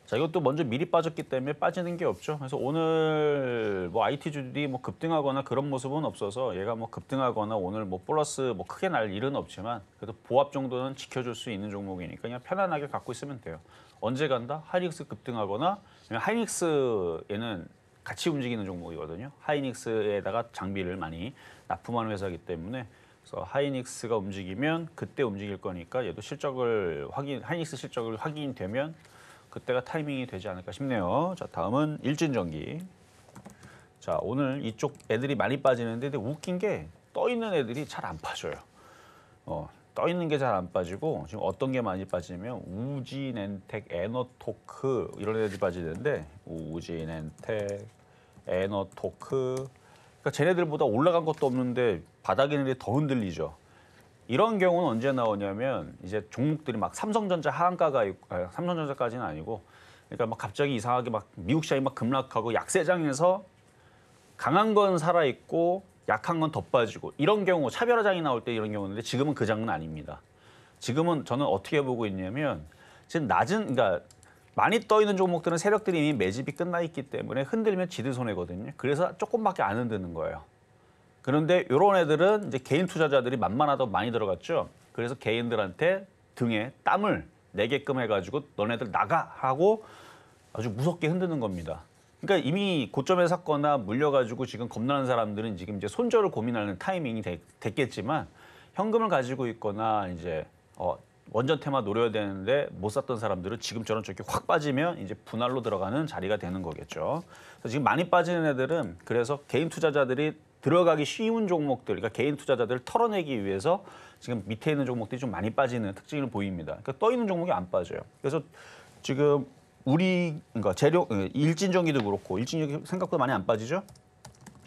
자, 이것도 먼저 미리 빠졌기 때문에 빠지는 게 없죠. 그래서 오늘 뭐 IT주들이 뭐 급등하거나 그런 모습은 없어서 얘가 뭐 급등하거나 오늘 뭐 플러스 뭐 크게 날 일은 없지만 그래도 보합 정도는 지켜줄 수 있는 종목이니까 그냥 편안하게 갖고 있으면 돼요. 언제 간다? 하이닉스 급등하거나 하이닉스 얘는 같이 움직이는 종목이거든요. 하이닉스에다가 장비를 많이 납품하는 회사이기 때문에 그래서 하이닉스가 움직이면 그때 움직일 거니까 얘도 실적을 하이닉스 실적을 확인되면 그때가 타이밍이 되지 않을까 싶네요. 자, 다음은 일진 전기. 자, 오늘 이쪽 애들이 많이 빠지는데 근데 웃긴 게 떠 있는 애들이 잘 안 빠져요. 떠 있는 게 잘 안 빠지고 지금 어떤 게 많이 빠지면 우진엔텍, 에너토크 이런 애들이 빠지는데 우진엔텍, 에너토크 그러니까 쟤네들보다 올라간 것도 없는데 바닥에 있는 게 더 흔들리죠. 이런 경우는 언제 나오냐면 이제 종목들이 막 삼성전자 하한가가 있고 삼성전자까지는 아니고 그러니까 막 갑자기 이상하게 막 미국 시장이 막 급락하고 약세장에서 강한 건 살아 있고 약한 건 더 빠지고 이런 경우 차별화장이 나올 때 이런 경우인데 지금은 그 장은 아닙니다. 지금은 저는 어떻게 보고 있냐면 지금 낮은 그러니까 많이 떠 있는 종목들은 세력들이 이미 매집이 끝나 있기 때문에 흔들면 지들 손해거든요. 그래서 조금밖에 안 흔드는 거예요. 그런데 이런 애들은 이제 개인 투자자들이 만만하다고 많이 들어갔죠. 그래서 개인들한테 등에 땀을 내게끔 해가지고 너네들 나가 하고 아주 무섭게 흔드는 겁니다. 그러니까 이미 고점에 샀거나 물려가지고 지금 겁나는 사람들은 지금 이제 손절을 고민하는 타이밍이 됐겠지만 현금을 가지고 있거나 이제 원전 테마 노려야 되는데 못 샀던 사람들은 지금처럼 저렇게 확 빠지면 이제 분할로 들어가는 자리가 되는 거겠죠. 그래서 지금 많이 빠지는 애들은 그래서 개인 투자자들이 들어가기 쉬운 종목들, 그러니까 개인 투자자들을 털어내기 위해서 지금 밑에 있는 종목들이 좀 많이 빠지는 특징을 보입니다. 그러니까 떠 있는 종목이 안 빠져요. 그래서 지금 그러니까 일진 전기도 그렇고 일진 전기 생각보다 많이 안 빠지죠.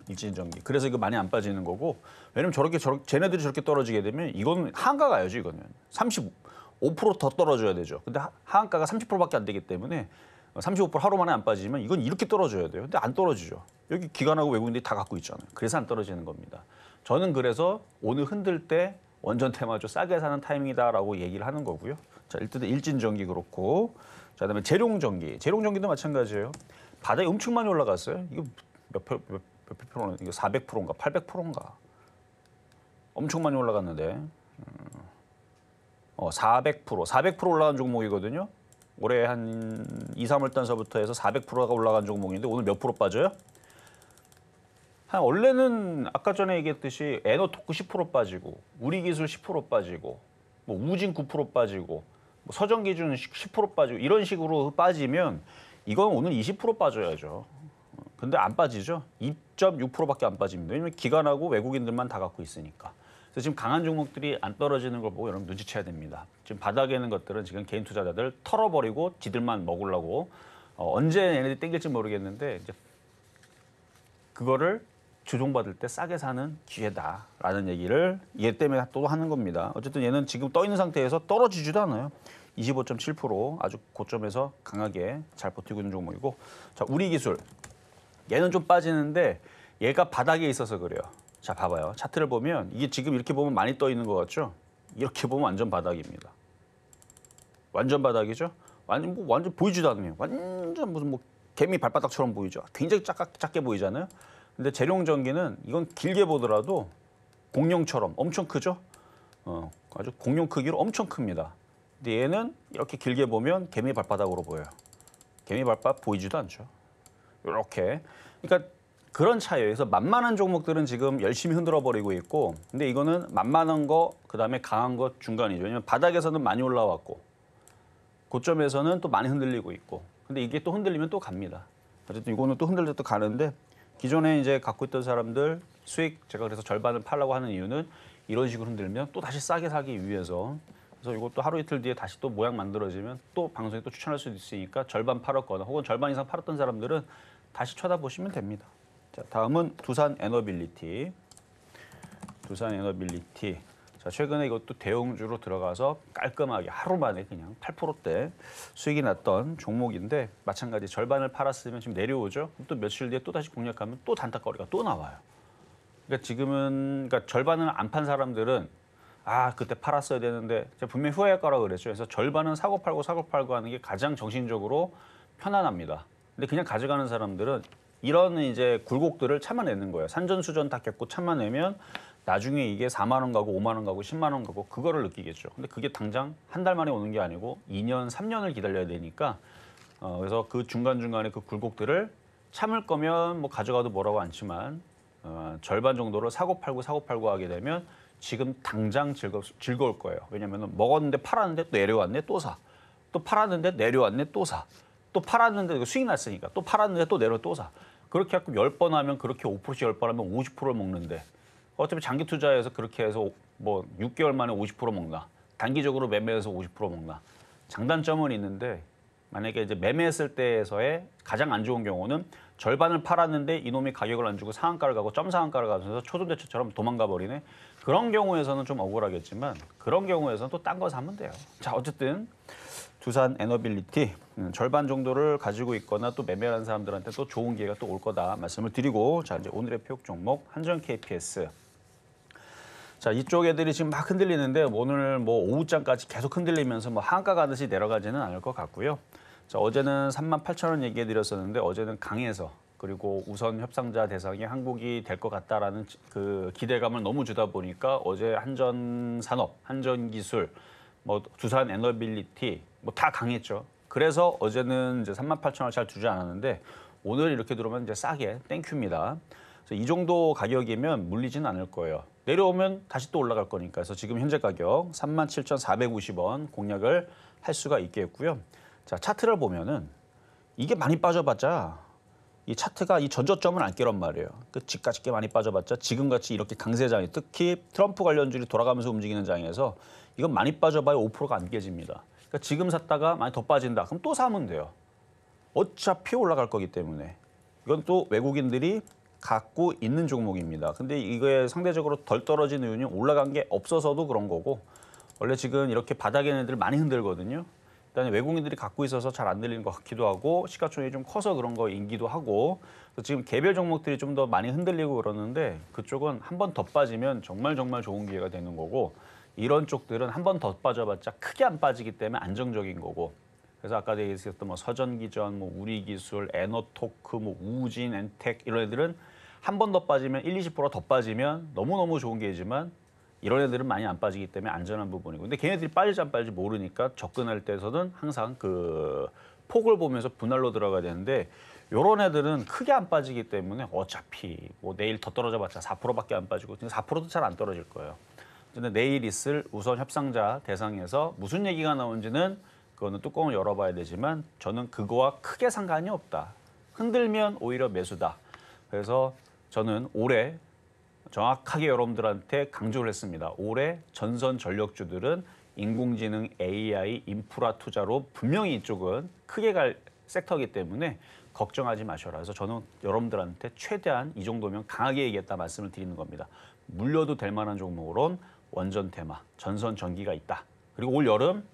일진 전기. 그래서 이거 많이 안 빠지는 거고, 왜냐면 쟤네들이 저렇게 떨어지게 되면 이건 한가 가야죠, 이거는. 35% 더 떨어져야 되죠. 근데 하한가가 30%밖에 안 되기 때문에 35% 하루 만에 안 빠지면 이건 이렇게 떨어져야 돼요. 근데 안 떨어지죠. 여기 기관하고 외국인들이 다 갖고 있잖아요. 그래서 안 떨어지는 겁니다. 저는 그래서 오늘 흔들 때 원전 테마주 싸게 사는 타이밍이다라고 얘기를 하는 거고요. 자, 일단 일진 전기 그렇고, 자, 그다음에 재룡 전기. 재룡 전기도 마찬가지예요. 바닥에 엄청 많이 올라갔어요. 이거 몇 프로는 이거 400%인가 800%인가 엄청 많이 올라갔는데 400% 올라간 종목이거든요. 올해 한 2, 3월 단서부터 해서 400%가 올라간 종목인데 오늘 몇 프로 빠져요? 원래는 아까 전에 얘기했듯이 에너토크 10% 빠지고 우리 기술 10% 빠지고 뭐 우진 9% 빠지고 뭐 서전기전 10% 빠지고 이런 식으로 빠지면 이건 오늘 20% 빠져야죠. 근데 안 빠지죠. 2.6%밖에 안 빠집니다. 왜냐면 기관하고 외국인들만 다 갖고 있으니까. 그래서 지금 강한 종목들이 안 떨어지는 걸 보고 여러분 눈치채야 됩니다. 지금 바닥에 있는 것들은 지금 개인 투자자들 털어버리고 지들만 먹으려고 언제 얘네들이 땡길지 모르겠는데 이제 그거를 조종받을 때 싸게 사는 기회다라는 얘기를 얘 때문에 또 하는 겁니다. 어쨌든 얘는 지금 떠 있는 상태에서 떨어지지도 않아요. 25.7% 아주 고점에서 강하게 잘 버티고 있는 종목이고, 자, 우리 기술. 얘는 좀 빠지는데 얘가 바닥에 있어서 그래요. 자, 봐봐요. 차트를 보면 이게 지금 이렇게 보면 많이 떠 있는 것 같죠? 이렇게 보면 완전 바닥입니다. 완전 바닥이죠? 완전 보이지도 않네요. 완전 무슨 뭐 개미 발바닥처럼 보이죠? 굉장히 작게 보이잖아요. 근데 재룡전기는 이건 길게 보더라도 공룡처럼 엄청 크죠? 아주 공룡 크기로 엄청 큽니다. 근데 얘는 이렇게 길게 보면 개미 발바닥으로 보여요. 개미 발바닥 보이지도 않죠? 이렇게. 그러니까 그런 차이예요. 그래서 만만한 종목들은 지금 열심히 흔들어버리고 있고, 근데 이거는 만만한 거, 그다음에 강한 거 중간이죠. 왜냐면 바닥에서는 많이 올라왔고, 고점에서는 또 많이 흔들리고 있고, 근데 이게 또 흔들리면 또 갑니다. 어쨌든 이거는 또 흔들려도 가는데, 기존에 이제 갖고 있던 사람들 수익 제가 그래서 절반을 팔라고 하는 이유는 이런 식으로 흔들면 또 다시 싸게 사기 위해서. 그래서 이것도 하루 이틀 뒤에 다시 또 모양 만들어지면 또 방송에 또 추천할 수도 있으니까 절반 팔았거나 혹은 절반 이상 팔았던 사람들은 다시 쳐다보시면 됩니다. 자, 다음은 두산 에너빌리티. 두산 에너빌리티. 자, 최근에 이것도 대형주로 들어가서 깔끔하게 하루 만에 그냥 8%대 수익이 났던 종목인데 마찬가지 절반을 팔았으면 지금 내려오죠. 그럼 또 며칠 뒤에 또 다시 공략하면 또 단타거리가 또 나와요. 그러니까 지금은 그러니까 절반을 안 판 사람들은 아, 그때 팔았어야 되는데 제가 분명히 후회할 거라고 그랬죠. 그래서 절반은 사고 팔고 하는 게 가장 정신적으로 편안합니다. 근데 그냥 가져가는 사람들은 이런 이제 굴곡들을 참아내는 거예요. 산전수전 다 겪고 참아내면 나중에 이게 4만 원 가고 5만 원 가고 10만 원 가고 그거를 느끼겠죠. 근데 그게 당장 한 달 만에 오는 게 아니고 2년, 3년을 기다려야 되니까 그래서 그 중간중간에 그 굴곡들을 참을 거면 뭐 가져가도 뭐라고 않지만 절반 정도를 사고 팔고 하게 되면 지금 당장 즐거울 거예요. 왜냐면은 먹었는데 팔았는데 또 내려왔네 또 사. 또 팔았는데 내려왔네 또 사. 또 팔았는데 수익 났으니까 또 팔았는데 또 내려 또 사. 그렇게 해서 10번 하면 그렇게 5%씩 10번 하면 50%를 먹는데 어차피 장기 투자해서 그렇게 해서 뭐 6개월 만에 50% 먹나. 단기적으로 매매해서 50% 먹나. 장단점은 있는데 만약에 이제 매매했을 때에서의 가장 안 좋은 경우는 절반을 팔았는데 이놈이 가격을 안 주고 상한가를 가고 점상한가를 가면서 초전대처럼 도망가 버리네. 그런 경우에서는 좀 억울하겠지만 그런 경우에서는 또 딴 거 사면 돼요. 자, 어쨌든 두산 에너빌리티 절반 정도를 가지고 있거나 또 매매하는 사람들한테 또 좋은 기회가 또 올 거다 말씀을 드리고, 자, 이제 오늘의 표적 종목 한전 KPS. 자, 이쪽 애들이 지금 막 흔들리는데 오늘 뭐 오후장까지 계속 흔들리면서 뭐 한가 가듯이 내려가지는 않을 것 같고요. 자, 어제는 38,000원 얘기해드렸었는데 어제는 강해서 그리고 우선 협상자 대상이 한국이 될 것 같다라는 그 기대감을 너무 주다 보니까 어제 한전산업, 한전기술, 뭐 두산 에너빌리티 뭐 다 강했죠. 그래서 어제는 이제 38,000원을 잘 두지 않았는데 오늘 이렇게 들어오면 이제 싸게 땡큐입니다. 그래서 이 정도 가격이면 물리지는 않을 거예요. 내려오면 다시 또 올라갈 거니까. 그래서 지금 현재 가격 37,450원 공략을 할 수가 있겠고요. 자, 차트를 보면은 이게 많이 빠져봤자 이 차트가 이 전저점은 안 깨란 말이에요. 끝까지 꽤 많이 빠져봤자 지금같이 이렇게 강세장이 특히 트럼프 관련주들이 돌아가면서 움직이는 장에서 이건 많이 빠져봐야 5%가 안 깨집니다. 그러니까 지금 샀다가 많이 더 빠진다. 그럼 또 사면 돼요. 어차피 올라갈 거기 때문에. 이건 또 외국인들이 갖고 있는 종목입니다. 근데 이거에 상대적으로 덜 떨어진 이유는 올라간 게 없어서도 그런 거고 원래 지금 이렇게 바닥에 있는 애들 많이 흔들거든요. 일단 외국인들이 갖고 있어서 잘 안 들리는 것 같기도 하고 시가총액이 좀 커서 그런 거인기도 하고 지금 개별 종목들이 좀 더 많이 흔들리고 그러는데 그쪽은 한 번 더 빠지면 정말 좋은 기회가 되는 거고 이런 쪽들은 한 번 더 빠져봤자 크게 안 빠지기 때문에 안정적인 거고 그래서 아까 얘기했던 뭐 서전기전, 뭐 우리 기술, 에너토크, 뭐 우진엔텍 이런 애들은 한 번 더 빠지면 1~20% 더 빠지면 너무너무 좋은 게이지만 이런 애들은 많이 안 빠지기 때문에 안전한 부분이고 근데 걔네들이 빠질지 안 빠질지 모르니까 접근할 때에서는 항상 그 폭을 보면서 분할로 들어가야 되는데 이런 애들은 크게 안 빠지기 때문에 어차피 뭐 내일 더 떨어져봤자 4%밖에 안 빠지고 지금 4%도 잘 안 떨어질 거예요. 근데 내일 있을 우선 협상자 대상에서 무슨 얘기가 나온지는 그거는 뚜껑을 열어봐야 되지만 저는 그거와 크게 상관이 없다. 흔들면 오히려 매수다. 그래서 저는 올해 정확하게 여러분들한테 강조를 했습니다. 올해 전선 전력주들은 인공지능, AI, 인프라 투자로 분명히 이쪽은 크게 갈 섹터이기 때문에 걱정하지 마셔라. 그래서 저는 여러분들한테 최대한 이 정도면 강하게 얘기했다 말씀을 드리는 겁니다. 물려도 될 만한 종목으론 원전 테마, 전선 전기가 있다. 그리고 올 여름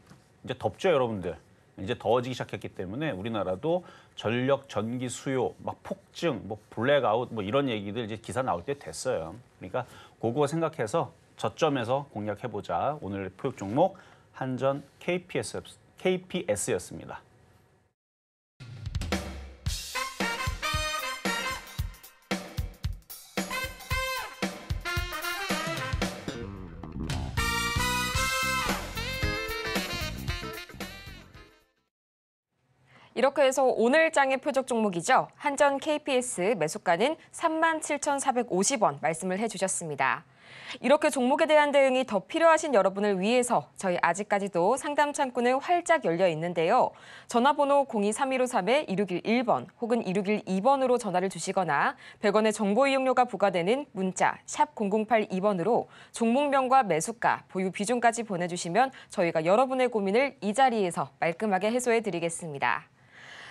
이제 덥죠, 여러분들. 이제 더워지기 시작했기 때문에 우리나라도 전력 전기 수요 막 폭증, 뭐 블랙아웃 뭐 이런 얘기들 이제 기사 나올 때 됐어요. 그러니까 그거 생각해서 저점에서 공략해 보자. 오늘 포역 종목 한전 KPS였습니다. 이렇게 해서 오늘 장의 표적 종목이죠. 한전 KPS 매수가는 37,450원 말씀을 해주셨습니다. 이렇게 종목에 대한 대응이 더 필요하신 여러분을 위해서 저희 아직까지도 상담 창구는 활짝 열려 있는데요. 전화번호 023153-2611번 혹은 2612번으로 전화를 주시거나 100원의 정보 이용료가 부과되는 문자 샵 0082번으로 종목명과 매수가, 보유 비중까지 보내주시면 저희가 여러분의 고민을 이 자리에서 말끔하게 해소해드리겠습니다.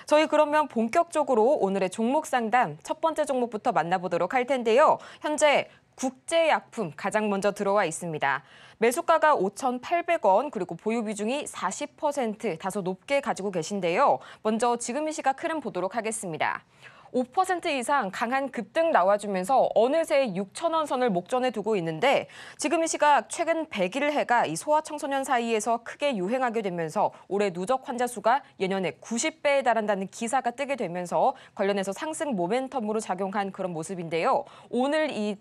저희 그러면 본격적으로 오늘의 종목 상담 첫 번째 종목부터 만나보도록 할 텐데요. 현재 국제약품 가장 먼저 들어와 있습니다. 매수가가 5,800원 그리고 보유 비중이 40% 다소 높게 가지고 계신데요. 먼저 지금 이 시각 흐름 보도록 하겠습니다. 5% 이상 강한 급등 나와주면서 어느새 6,000원 선을 목전에 두고 있는데 지금 이 시각 최근 100일 해가 이 소아청소년 사이에서 크게 유행하게 되면서 올해 누적 환자 수가 예년의 90배에 달한다는 기사가 뜨게 되면서 관련해서 상승 모멘텀으로 작용한 그런 모습인데요. 오늘 이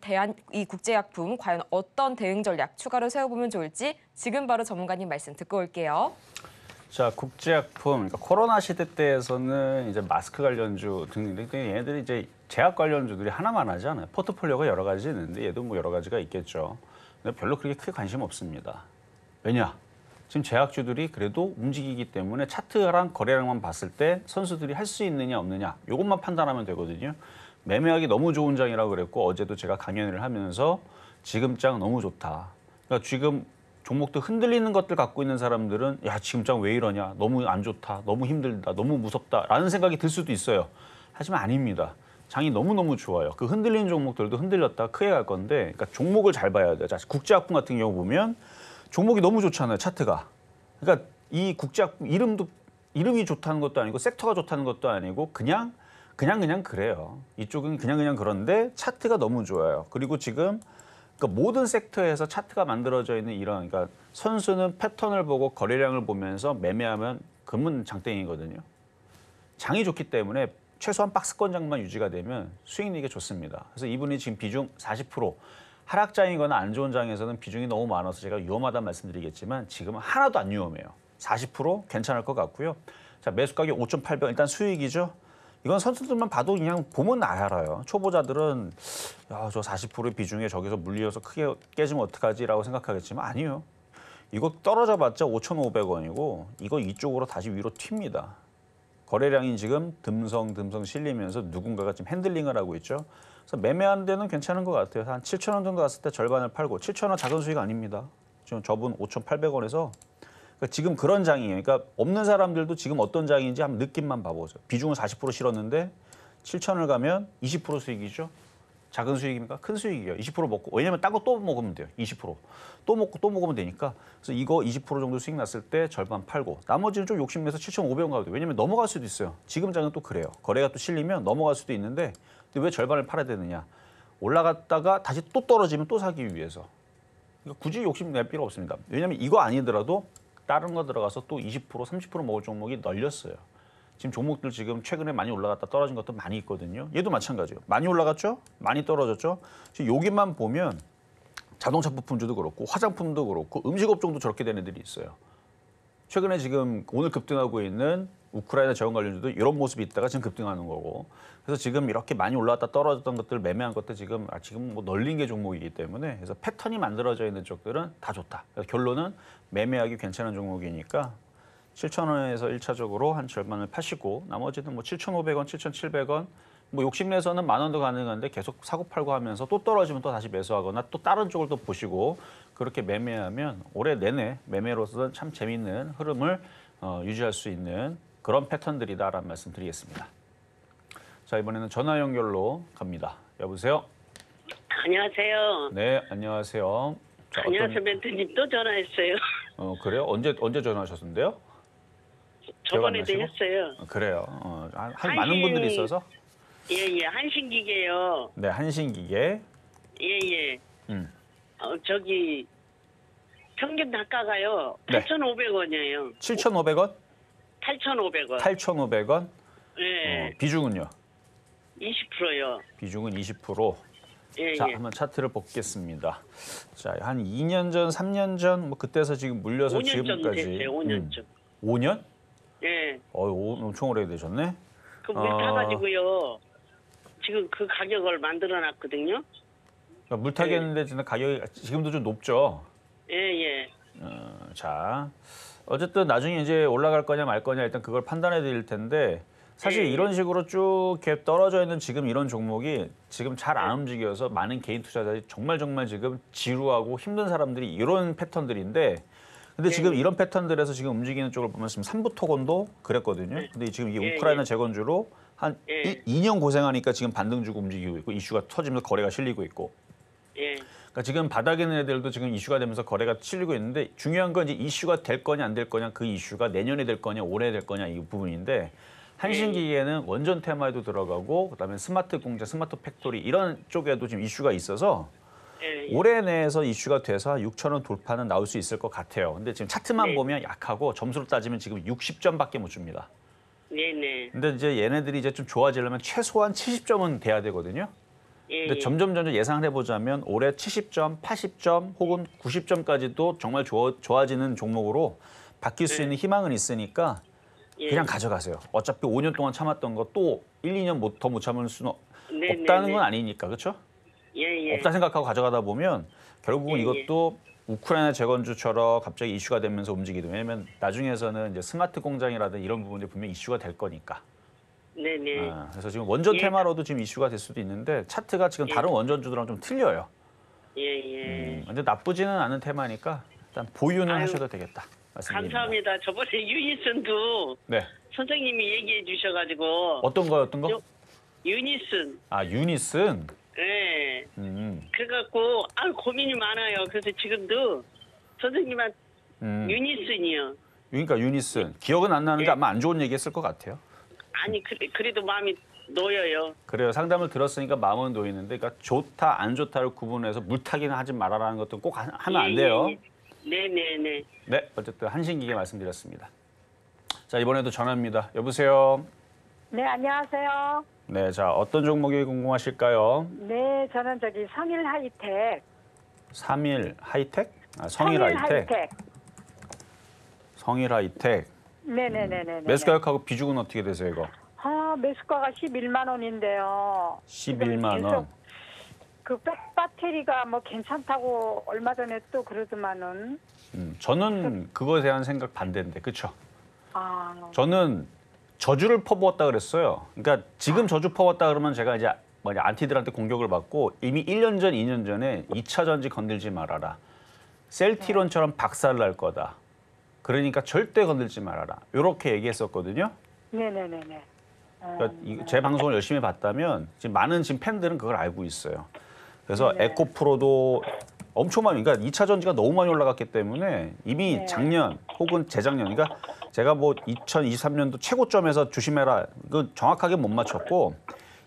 국제약품 과연 어떤 대응 전략 추가로 세워보면 좋을지 지금 바로 전문가님 말씀 듣고 올게요. 자, 국제약품, 그러니까 코로나 시대 때에서는 이제 마스크 관련주 등등 얘네들이 이제 제약 관련주들이 하나만 하지 않아요. 포트폴리오가 여러 가지 있는데 얘도 뭐 여러 가지가 있겠죠. 근데 별로 그렇게 크게 관심 없습니다. 왜냐? 지금 제약주들이 그래도 움직이기 때문에 차트랑 거래량만 봤을 때 선수들이 할 수 있느냐 없느냐 이것만 판단하면 되거든요. 매매하기 너무 좋은 장이라고 그랬고 어제도 제가 강연을 하면서 지금 장 너무 좋다. 그러니까 지금 종목도 흔들리는 것들 갖고 있는 사람들은 야 지금 장 왜 이러냐, 너무 안 좋다, 너무 힘들다, 너무 무섭다라는 생각이 들 수도 있어요. 하지만 아닙니다. 장이 너무너무 좋아요. 그 흔들리는 종목들도 흔들렸다 크게 갈 건데 그러니까 종목을 잘 봐야 돼요. 자, 국제약품 같은 경우 보면 종목이 너무 좋잖아요, 차트가. 그러니까 이 국제약품 이름이 좋다는 것도 아니고 섹터가 좋다는 것도 아니고 그냥 그래요. 이쪽은 그냥 그런데 차트가 너무 좋아요. 그리고 지금 그러니까 모든 섹터에서 차트가 만들어져 있는 이런 그러니까 선수는 패턴을 보고 거래량을 보면서 매매하면 금은 장땡이거든요. 장이 좋기 때문에 최소한 박스권장만 유지가 되면 수익률이 좋습니다. 그래서 이분이 지금 비중 40% 하락장이거나 안 좋은 장에서는 비중이 너무 많아서 제가 위험하다 말씀드리겠지만 지금은 하나도 안 위험해요. 40% 괜찮을 것 같고요. 자, 매수가격 5,800원 일단 수익이죠. 이건 선수들만 봐도 그냥 보면 알아요. 초보자들은 야, 저 40%의 비중에 저기서 물리어서 크게 깨지면 어떡하지라고 생각하겠지만 아니요. 이거 떨어져봤자 5,500원이고 이거 이쪽으로 다시 위로 튑니다. 거래량이 지금 듬성듬성 실리면서 누군가가 지금 핸들링을 하고 있죠. 그래서 매매하는 데는 괜찮은 것 같아요. 한 7,000원 정도 갔을 때 절반을 팔고 7,000원 작은 수익 아닙니다. 지금 저분 5,800원에서 그러니까 지금 그런 장이에요. 그러니까 없는 사람들도 지금 어떤 장인지 한번 느낌만 봐보세요. 비중은 40% 실었는데 7,000원을 가면 20% 수익이죠. 작은 수익입니까? 큰 수익이에요. 20% 먹고. 왜냐면 딴 거 또 먹으면 돼요. 20%. 또 먹고 또 먹으면 되니까. 그래서 이거 20% 정도 수익 났을 때 절반 팔고 나머지는 좀 욕심내서 7,500원 가도 돼요. 왜냐면 넘어갈 수도 있어요. 지금 장은 또 그래요. 거래가 또 실리면 넘어갈 수도 있는데 근데 왜 절반을 팔아야 되느냐. 올라갔다가 다시 또 떨어지면 또 사기 위해서. 그러니까 굳이 욕심낼 필요 없습니다. 왜냐면 이거 아니더라도 다른 거 들어가서 또 20%, 30% 먹을 종목이 널렸어요. 지금 종목들 지금 최근에 많이 올라갔다 떨어진 것도 많이 있거든요. 얘도 마찬가지예요. 많이 올라갔죠? 많이 떨어졌죠? 지금 여기만 보면 자동차 부품주도 그렇고 화장품도 그렇고 음식업종도 저렇게 된 애들이 있어요. 최근에 지금 오늘 급등하고 있는 우크라이나 재원 관련주도 이런 모습이 있다가 지금 급등하는 거고. 그래서 지금 이렇게 많이 올라왔다 떨어졌던 것들 매매한 것들 지금 뭐 널린 게 종목이기 때문에 그래서 패턴이 만들어져 있는 쪽들은 다 좋다. 그래서 결론은 매매하기 괜찮은 종목이니까 7,000원에서 1차적으로 한 절반을 파시고 나머지는 뭐 7,500원, 7,700원 뭐 욕심내서는 만 원도 가능한데 계속 사고 팔고 하면서 또 떨어지면 또 다시 매수하거나 또 다른 쪽을 또 보시고 그렇게 매매하면 올해 내내 매매로서는 참 재미있는 흐름을 유지할 수 있는 그런 패턴들이다라는 말씀 드리겠습니다. 자, 이번에는 전화 연결로 갑니다. 여보세요? 안녕하세요. 네, 안녕하세요. 자, 안녕하세요. 멘트님 또 전화했어요. 그래요? 언제 전화하셨는데요? 저번에도 했어요. 그래요. 많은 분들이 있어서. 예예. 한신 기계요. 네, 한신 기계. 예예. 저기 평균 단가가요. 네. 8,500원이에요. 7,500원? 8,500원. 8,500원? 네. 비중은요? 20%요. 비중은 20%. 예, 자, 예. 한번 차트를 보겠습니다. 자, 한 2년 전, 3년 전, 뭐 그때서 지금 물려서 5년 지금까지. 됐어요, 5년쯤. 5년? 예. 엄청 오래 되셨네. 그 물 타가지고요. 지금 그 가격을 만들어놨거든요. 그러니까 물 타겠는데 지금 가격이 지금도 좀 높죠. 예예. 예. 자, 어쨌든 나중에 이제 올라갈 거냐 말 거냐 일단 그걸 판단해 드릴 텐데. 사실 이런 식으로 쭉 떨어져 있는 지금 이런 종목이 지금 잘 안 움직여서 많은 개인 투자자들이 정말 지금 지루하고 힘든 사람들이 이런 패턴들인데 근데 지금 이런 패턴들에서 지금 움직이는 쪽을 보면 지금 삼부토건도 그랬거든요. 근데 지금 이게 우크라이나 재건주로 한 2년 고생하니까 지금 반등 주고 움직이고 있고 이슈가 터지면서 거래가 실리고 있고 그러니까 지금 바닥에 있는 애들도 지금 이슈가 되면서 거래가 실리고 있는데 중요한 건 이제 이슈가 될 거냐 안 될 거냐 그 이슈가 내년에 될 거냐 올해 될 거냐 이 부분인데 한신기계는 원전 테마에도 들어가고 그다음에 스마트 공장, 스마트 팩토리 이런 쪽에도 지금 이슈가 있어서 올해 내에서 이슈가 돼서 6,000원 돌파는 나올 수 있을 것 같아요. 근데 지금 차트만 보면 약하고 점수로 따지면 지금 60점밖에 못 줍니다. 네네. 근데 이제 얘네들이 이제 좀 좋아지려면 최소한 70점은 돼야 되거든요. 근데 점점 예상을 해보자면 올해 70점, 80점 혹은 90점까지도 정말 좋아지는 종목으로 바뀔 수 있는 희망은 있으니까. 그냥 가져가세요. 어차피 5년 동안 참았던 거 또 1, 2년 더 못 참을 수는 없다는 건 아니니까, 그렇죠? 예. 없다 생각하고 가져가다 보면 결국은 이것도 우크라이나 재건주처럼 갑자기 이슈가 되면서 움직이든 왜냐면 나중에서는 이제 스마트 공장이라든 이런 부분들이 분명 이슈가 될 거니까. 네네. 아, 그래서 지금 원전 테마로도 지금 이슈가 될 수도 있는데 차트가 지금 다른 원전주들랑 좀 틀려요. 예예. 근데 나쁘지는 않은 테마니까 일단 보유는 하셔도 되겠다. 맞습니다. 감사합니다. 저번에 유니슨도 선생님이 얘기해 주셔가지고 어떤 거? 유니슨. 아 유니슨? 네. 그래갖고 고민이 많아요. 그래서 지금도 선생님한테 유니슨이요. 그러니까 유니슨. 기억은 안 나는데 아마 안 좋은 얘기했을 것 같아요. 아니 그래도 마음이 놓여요. 그래요. 상담을 들었으니까 마음은 놓이는데 그러니까 좋다 안 좋다를 구분해서 물타기는 하지 말아라는 것도 꼭 하면 안 돼요. 네네네. 네, 어쨌든 한신기계 말씀드렸습니다. 자, 이번에도 전화입니다. 여보세요. 네, 안녕하세요. 네, 자, 어떤 종목이 궁금하실까요? 네, 저는 성일 하이텍. 성일 하이텍. 성일 하이텍. 네네네네. 매수 가격하고 비중은 어떻게 되세요, 이거? 아, 매수가가 11만 원인데요. 11만 원. 그 백배터리가 뭐 괜찮다고 얼마 전에 또 그러더만은. 저는 그거에 대한 생각 반대인데, 그렇죠? 아. 저는 저주를 퍼부었다 그랬어요. 그러니까 지금 저주 퍼부었다 그러면 제가 이제 만약 안티들한테 공격을 받고, 이미 1년 전, 2년 전에 2차 전지 건들지 말아라. 셀티론처럼 박살 날 거다. 그러니까 절대 건들지 말아라. 이렇게 얘기했었거든요. 네네네네. 그러니까 제 방송을 열심히 봤다면 지금 많은 지금 팬들은 그걸 알고 있어요. 그래서 네네. 에코프로도 엄청 많이, 그러니까 2차 전지가 너무 많이 올라갔기 때문에 이미 네. 작년 혹은 재작년, 그러니까 제가 뭐 2023년도 최고점에서 조심해라, 그 정확하게 못 맞췄고,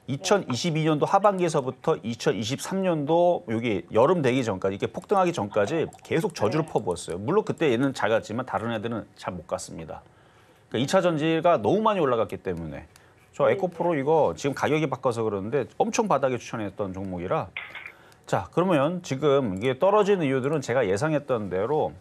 2022년도 하반기에서부터 2023년도 여기 여름 되기 전까지, 이렇게 폭등하기 전까지 계속 저주를 네. 퍼부었어요. 물론 그때 얘는 잘 갔지만 다른 애들은 잘 못 갔습니다. 그러니까 2차 전지가 너무 많이 올라갔기 때문에. 저 에코프로 이거 지금 가격이 바꿔서 그러는데 엄청 바닥에 추천했던 종목이라. 자, 그러면 지금 이게 떨어진 이유들은 제가 예상했던 대로,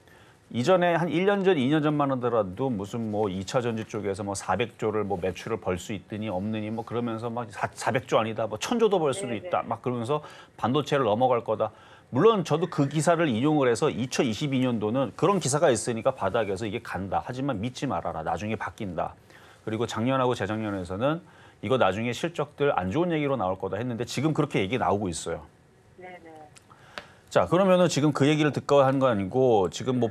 이전에 한 1년 전, 2년 전만 하더라도 무슨 뭐 2차 전지 쪽에서 뭐 400조를 뭐 매출을 벌 수 있더니 없느니 뭐 그러면서 막 400조 아니다, 뭐 1000조도 벌 수도 있다, 막 그러면서 반도체를 넘어갈 거다. 물론 저도 그 기사를 인용을 해서 2022년도는 그런 기사가 있으니까 바닥에서 이게 간다. 하지만 믿지 말아라. 나중에 바뀐다. 그리고 작년하고 재작년에서는 이거 나중에 실적들 안 좋은 얘기로 나올 거다 했는데 지금 그렇게 얘기 나오고 있어요. 자, 그러면은 지금 그 얘기를 듣고 한 거 아니고, 지금 뭐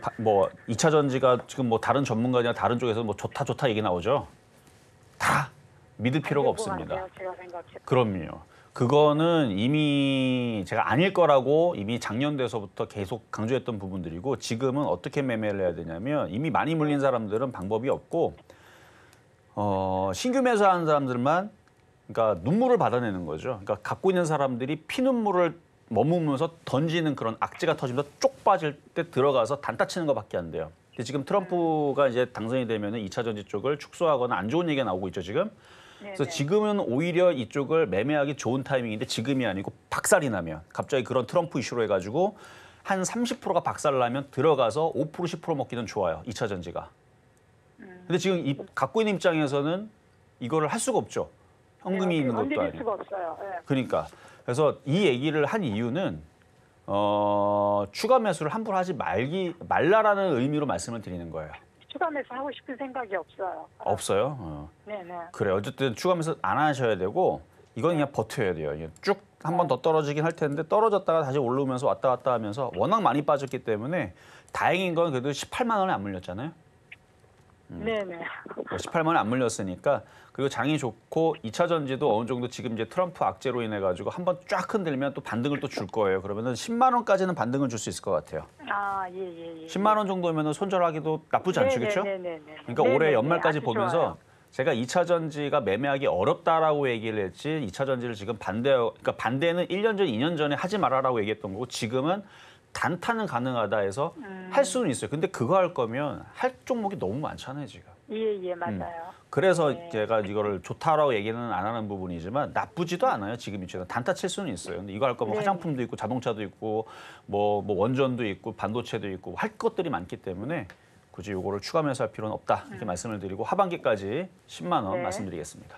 2차 전지가 지금 뭐 다른 전문가냐 다른 쪽에서 뭐 좋다 좋다 얘기 나오죠? 다 믿을 필요가 없습니다. 제가 그럼요. 그거는 이미 제가 아닐 거라고 이미 작년 돼서부터 계속 강조했던 부분들이고, 지금은 어떻게 매매를 해야 되냐면, 이미 많이 물린 사람들은 방법이 없고, 신규 매수한 사람들만, 그러니까 눈물을 받아내는 거죠. 그러니까 갖고 있는 사람들이 피눈물을 머무면서 던지는 그런 악재가 터지면서 쪽 빠질 때 들어가서 단타 치는 것밖에 안 돼요. 근데 지금 트럼프가 이제 당선이 되면 2차 전지 쪽을 축소하거나 안 좋은 얘기가 나오고 있죠, 지금. 그래서 지금은 오히려 이쪽을 매매하기 좋은 타이밍인데, 지금이 아니고 박살이 나면, 갑자기 그런 트럼프 이슈로 해가지고 한 30%가 박살 나면 들어가서 5%, 10% 먹기는 좋아요, 2차 전지가. 근데 지금 갖고 있는 입장에서는 이거를 할 수가 없죠. 현금이 있는 것도 아니고. 그러니까. 그래서 이 얘기를 한 이유는 추가 매수를 함부로 하지 말라라는 의미로 말씀을 드리는 거예요. 추가 매수 하고 싶은 생각이 없어요. 없어요? 네네. 그래, 어쨌든 추가 매수 안 하셔야 되고, 이건 그냥 버텨야 돼요. 쭉 한 번 더 떨어지긴 할 텐데, 떨어졌다가 다시 올라오면서 왔다 갔다 하면서 워낙 많이 빠졌기 때문에, 다행인 건 그래도 18만 원에 안 물렸잖아요. 네네. 18만 원에 안 물렸으니까. 그리고 장이 좋고 2차 전지도 어느 정도 지금 이제 트럼프 악재로 인해 가지고 한번 쫙 흔들면 또 반등을 또 줄 거예요. 그러면은 10만 원까지는 반등을 줄 수 있을 것 같아요. 아, 예. 10만 원 정도면은 손절하기도 나쁘지 않겠죠? 네네네. 그러니까 올해 연말까지 보면서 좋아요. 제가 2차 전지가 매매하기 어렵다라고 얘기를 했지, 2차 전지를 지금 그러니까 반대는 1년 전, 2년 전에 하지 말아라고 얘기했던 거고, 지금은 단타는 가능하다 해서 할 수는 있어요. 근데 그거 할 거면 할 종목이 너무 많잖아요, 지금. 예, 맞아요. 그래서 제가 이거를 좋다라고 얘기는 안 하는 부분이지만, 나쁘지도 않아요, 지금 위치에서. 단타 칠 수는 있어요. 근데 이거 할 거면 화장품도 있고, 자동차도 있고, 뭐 원전도 있고, 반도체도 있고, 할 것들이 많기 때문에 굳이 이거를 추가 매수할 필요는 없다. 이렇게 말씀을 드리고, 하반기까지 10만 원 말씀드리겠습니다.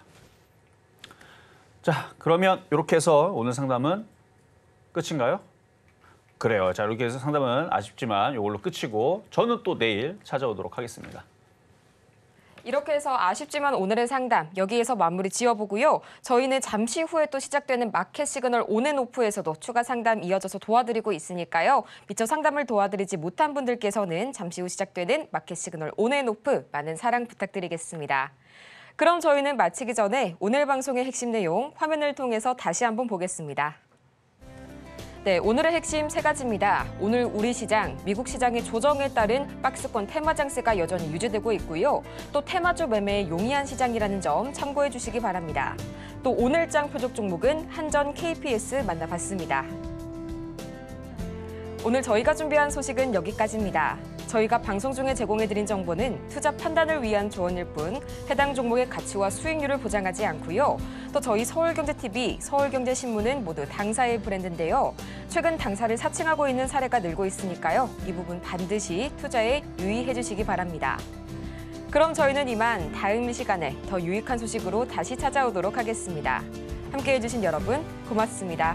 자, 그러면 이렇게 해서 오늘 상담은 끝인가요? 그래요. 자, 이렇게 해서 상담은 아쉽지만 이걸로 끝이고, 저는 또 내일 찾아오도록 하겠습니다. 이렇게 해서 아쉽지만 오늘의 상담 여기에서 마무리 지어보고요. 저희는 잠시 후에 또 시작되는 마켓 시그널 온앤오프에서도 추가 상담 이어져서 도와드리고 있으니까요. 미처 상담을 도와드리지 못한 분들께서는 잠시 후 시작되는 마켓 시그널 온앤오프 많은 사랑 부탁드리겠습니다. 그럼 저희는 마치기 전에 오늘 방송의 핵심 내용 화면을 통해서 다시 한번 보겠습니다. 네, 오늘의 핵심 세 가지입니다. 오늘 우리 시장, 미국 시장의 조정에 따른 박스권 테마 장세가 여전히 유지되고 있고요. 또 테마주 매매에 용이한 시장이라는 점 참고해 주시기 바랍니다. 또 오늘장 표적 종목은 한전 KPS 만나봤습니다. 오늘 저희가 준비한 소식은 여기까지입니다. 저희가 방송 중에 제공해드린 정보는 투자 판단을 위한 조언일 뿐 해당 종목의 가치와 수익률을 보장하지 않고요. 또 저희 서울경제TV, 서울경제신문은 모두 당사의 브랜드인데요. 최근 당사를 사칭하고 있는 사례가 늘고 있으니까요. 이 부분 반드시 투자에 유의해 주시기 바랍니다. 그럼 저희는 이만 다음 시간에 더 유익한 소식으로 다시 찾아오도록 하겠습니다. 함께해 주신 여러분, 고맙습니다.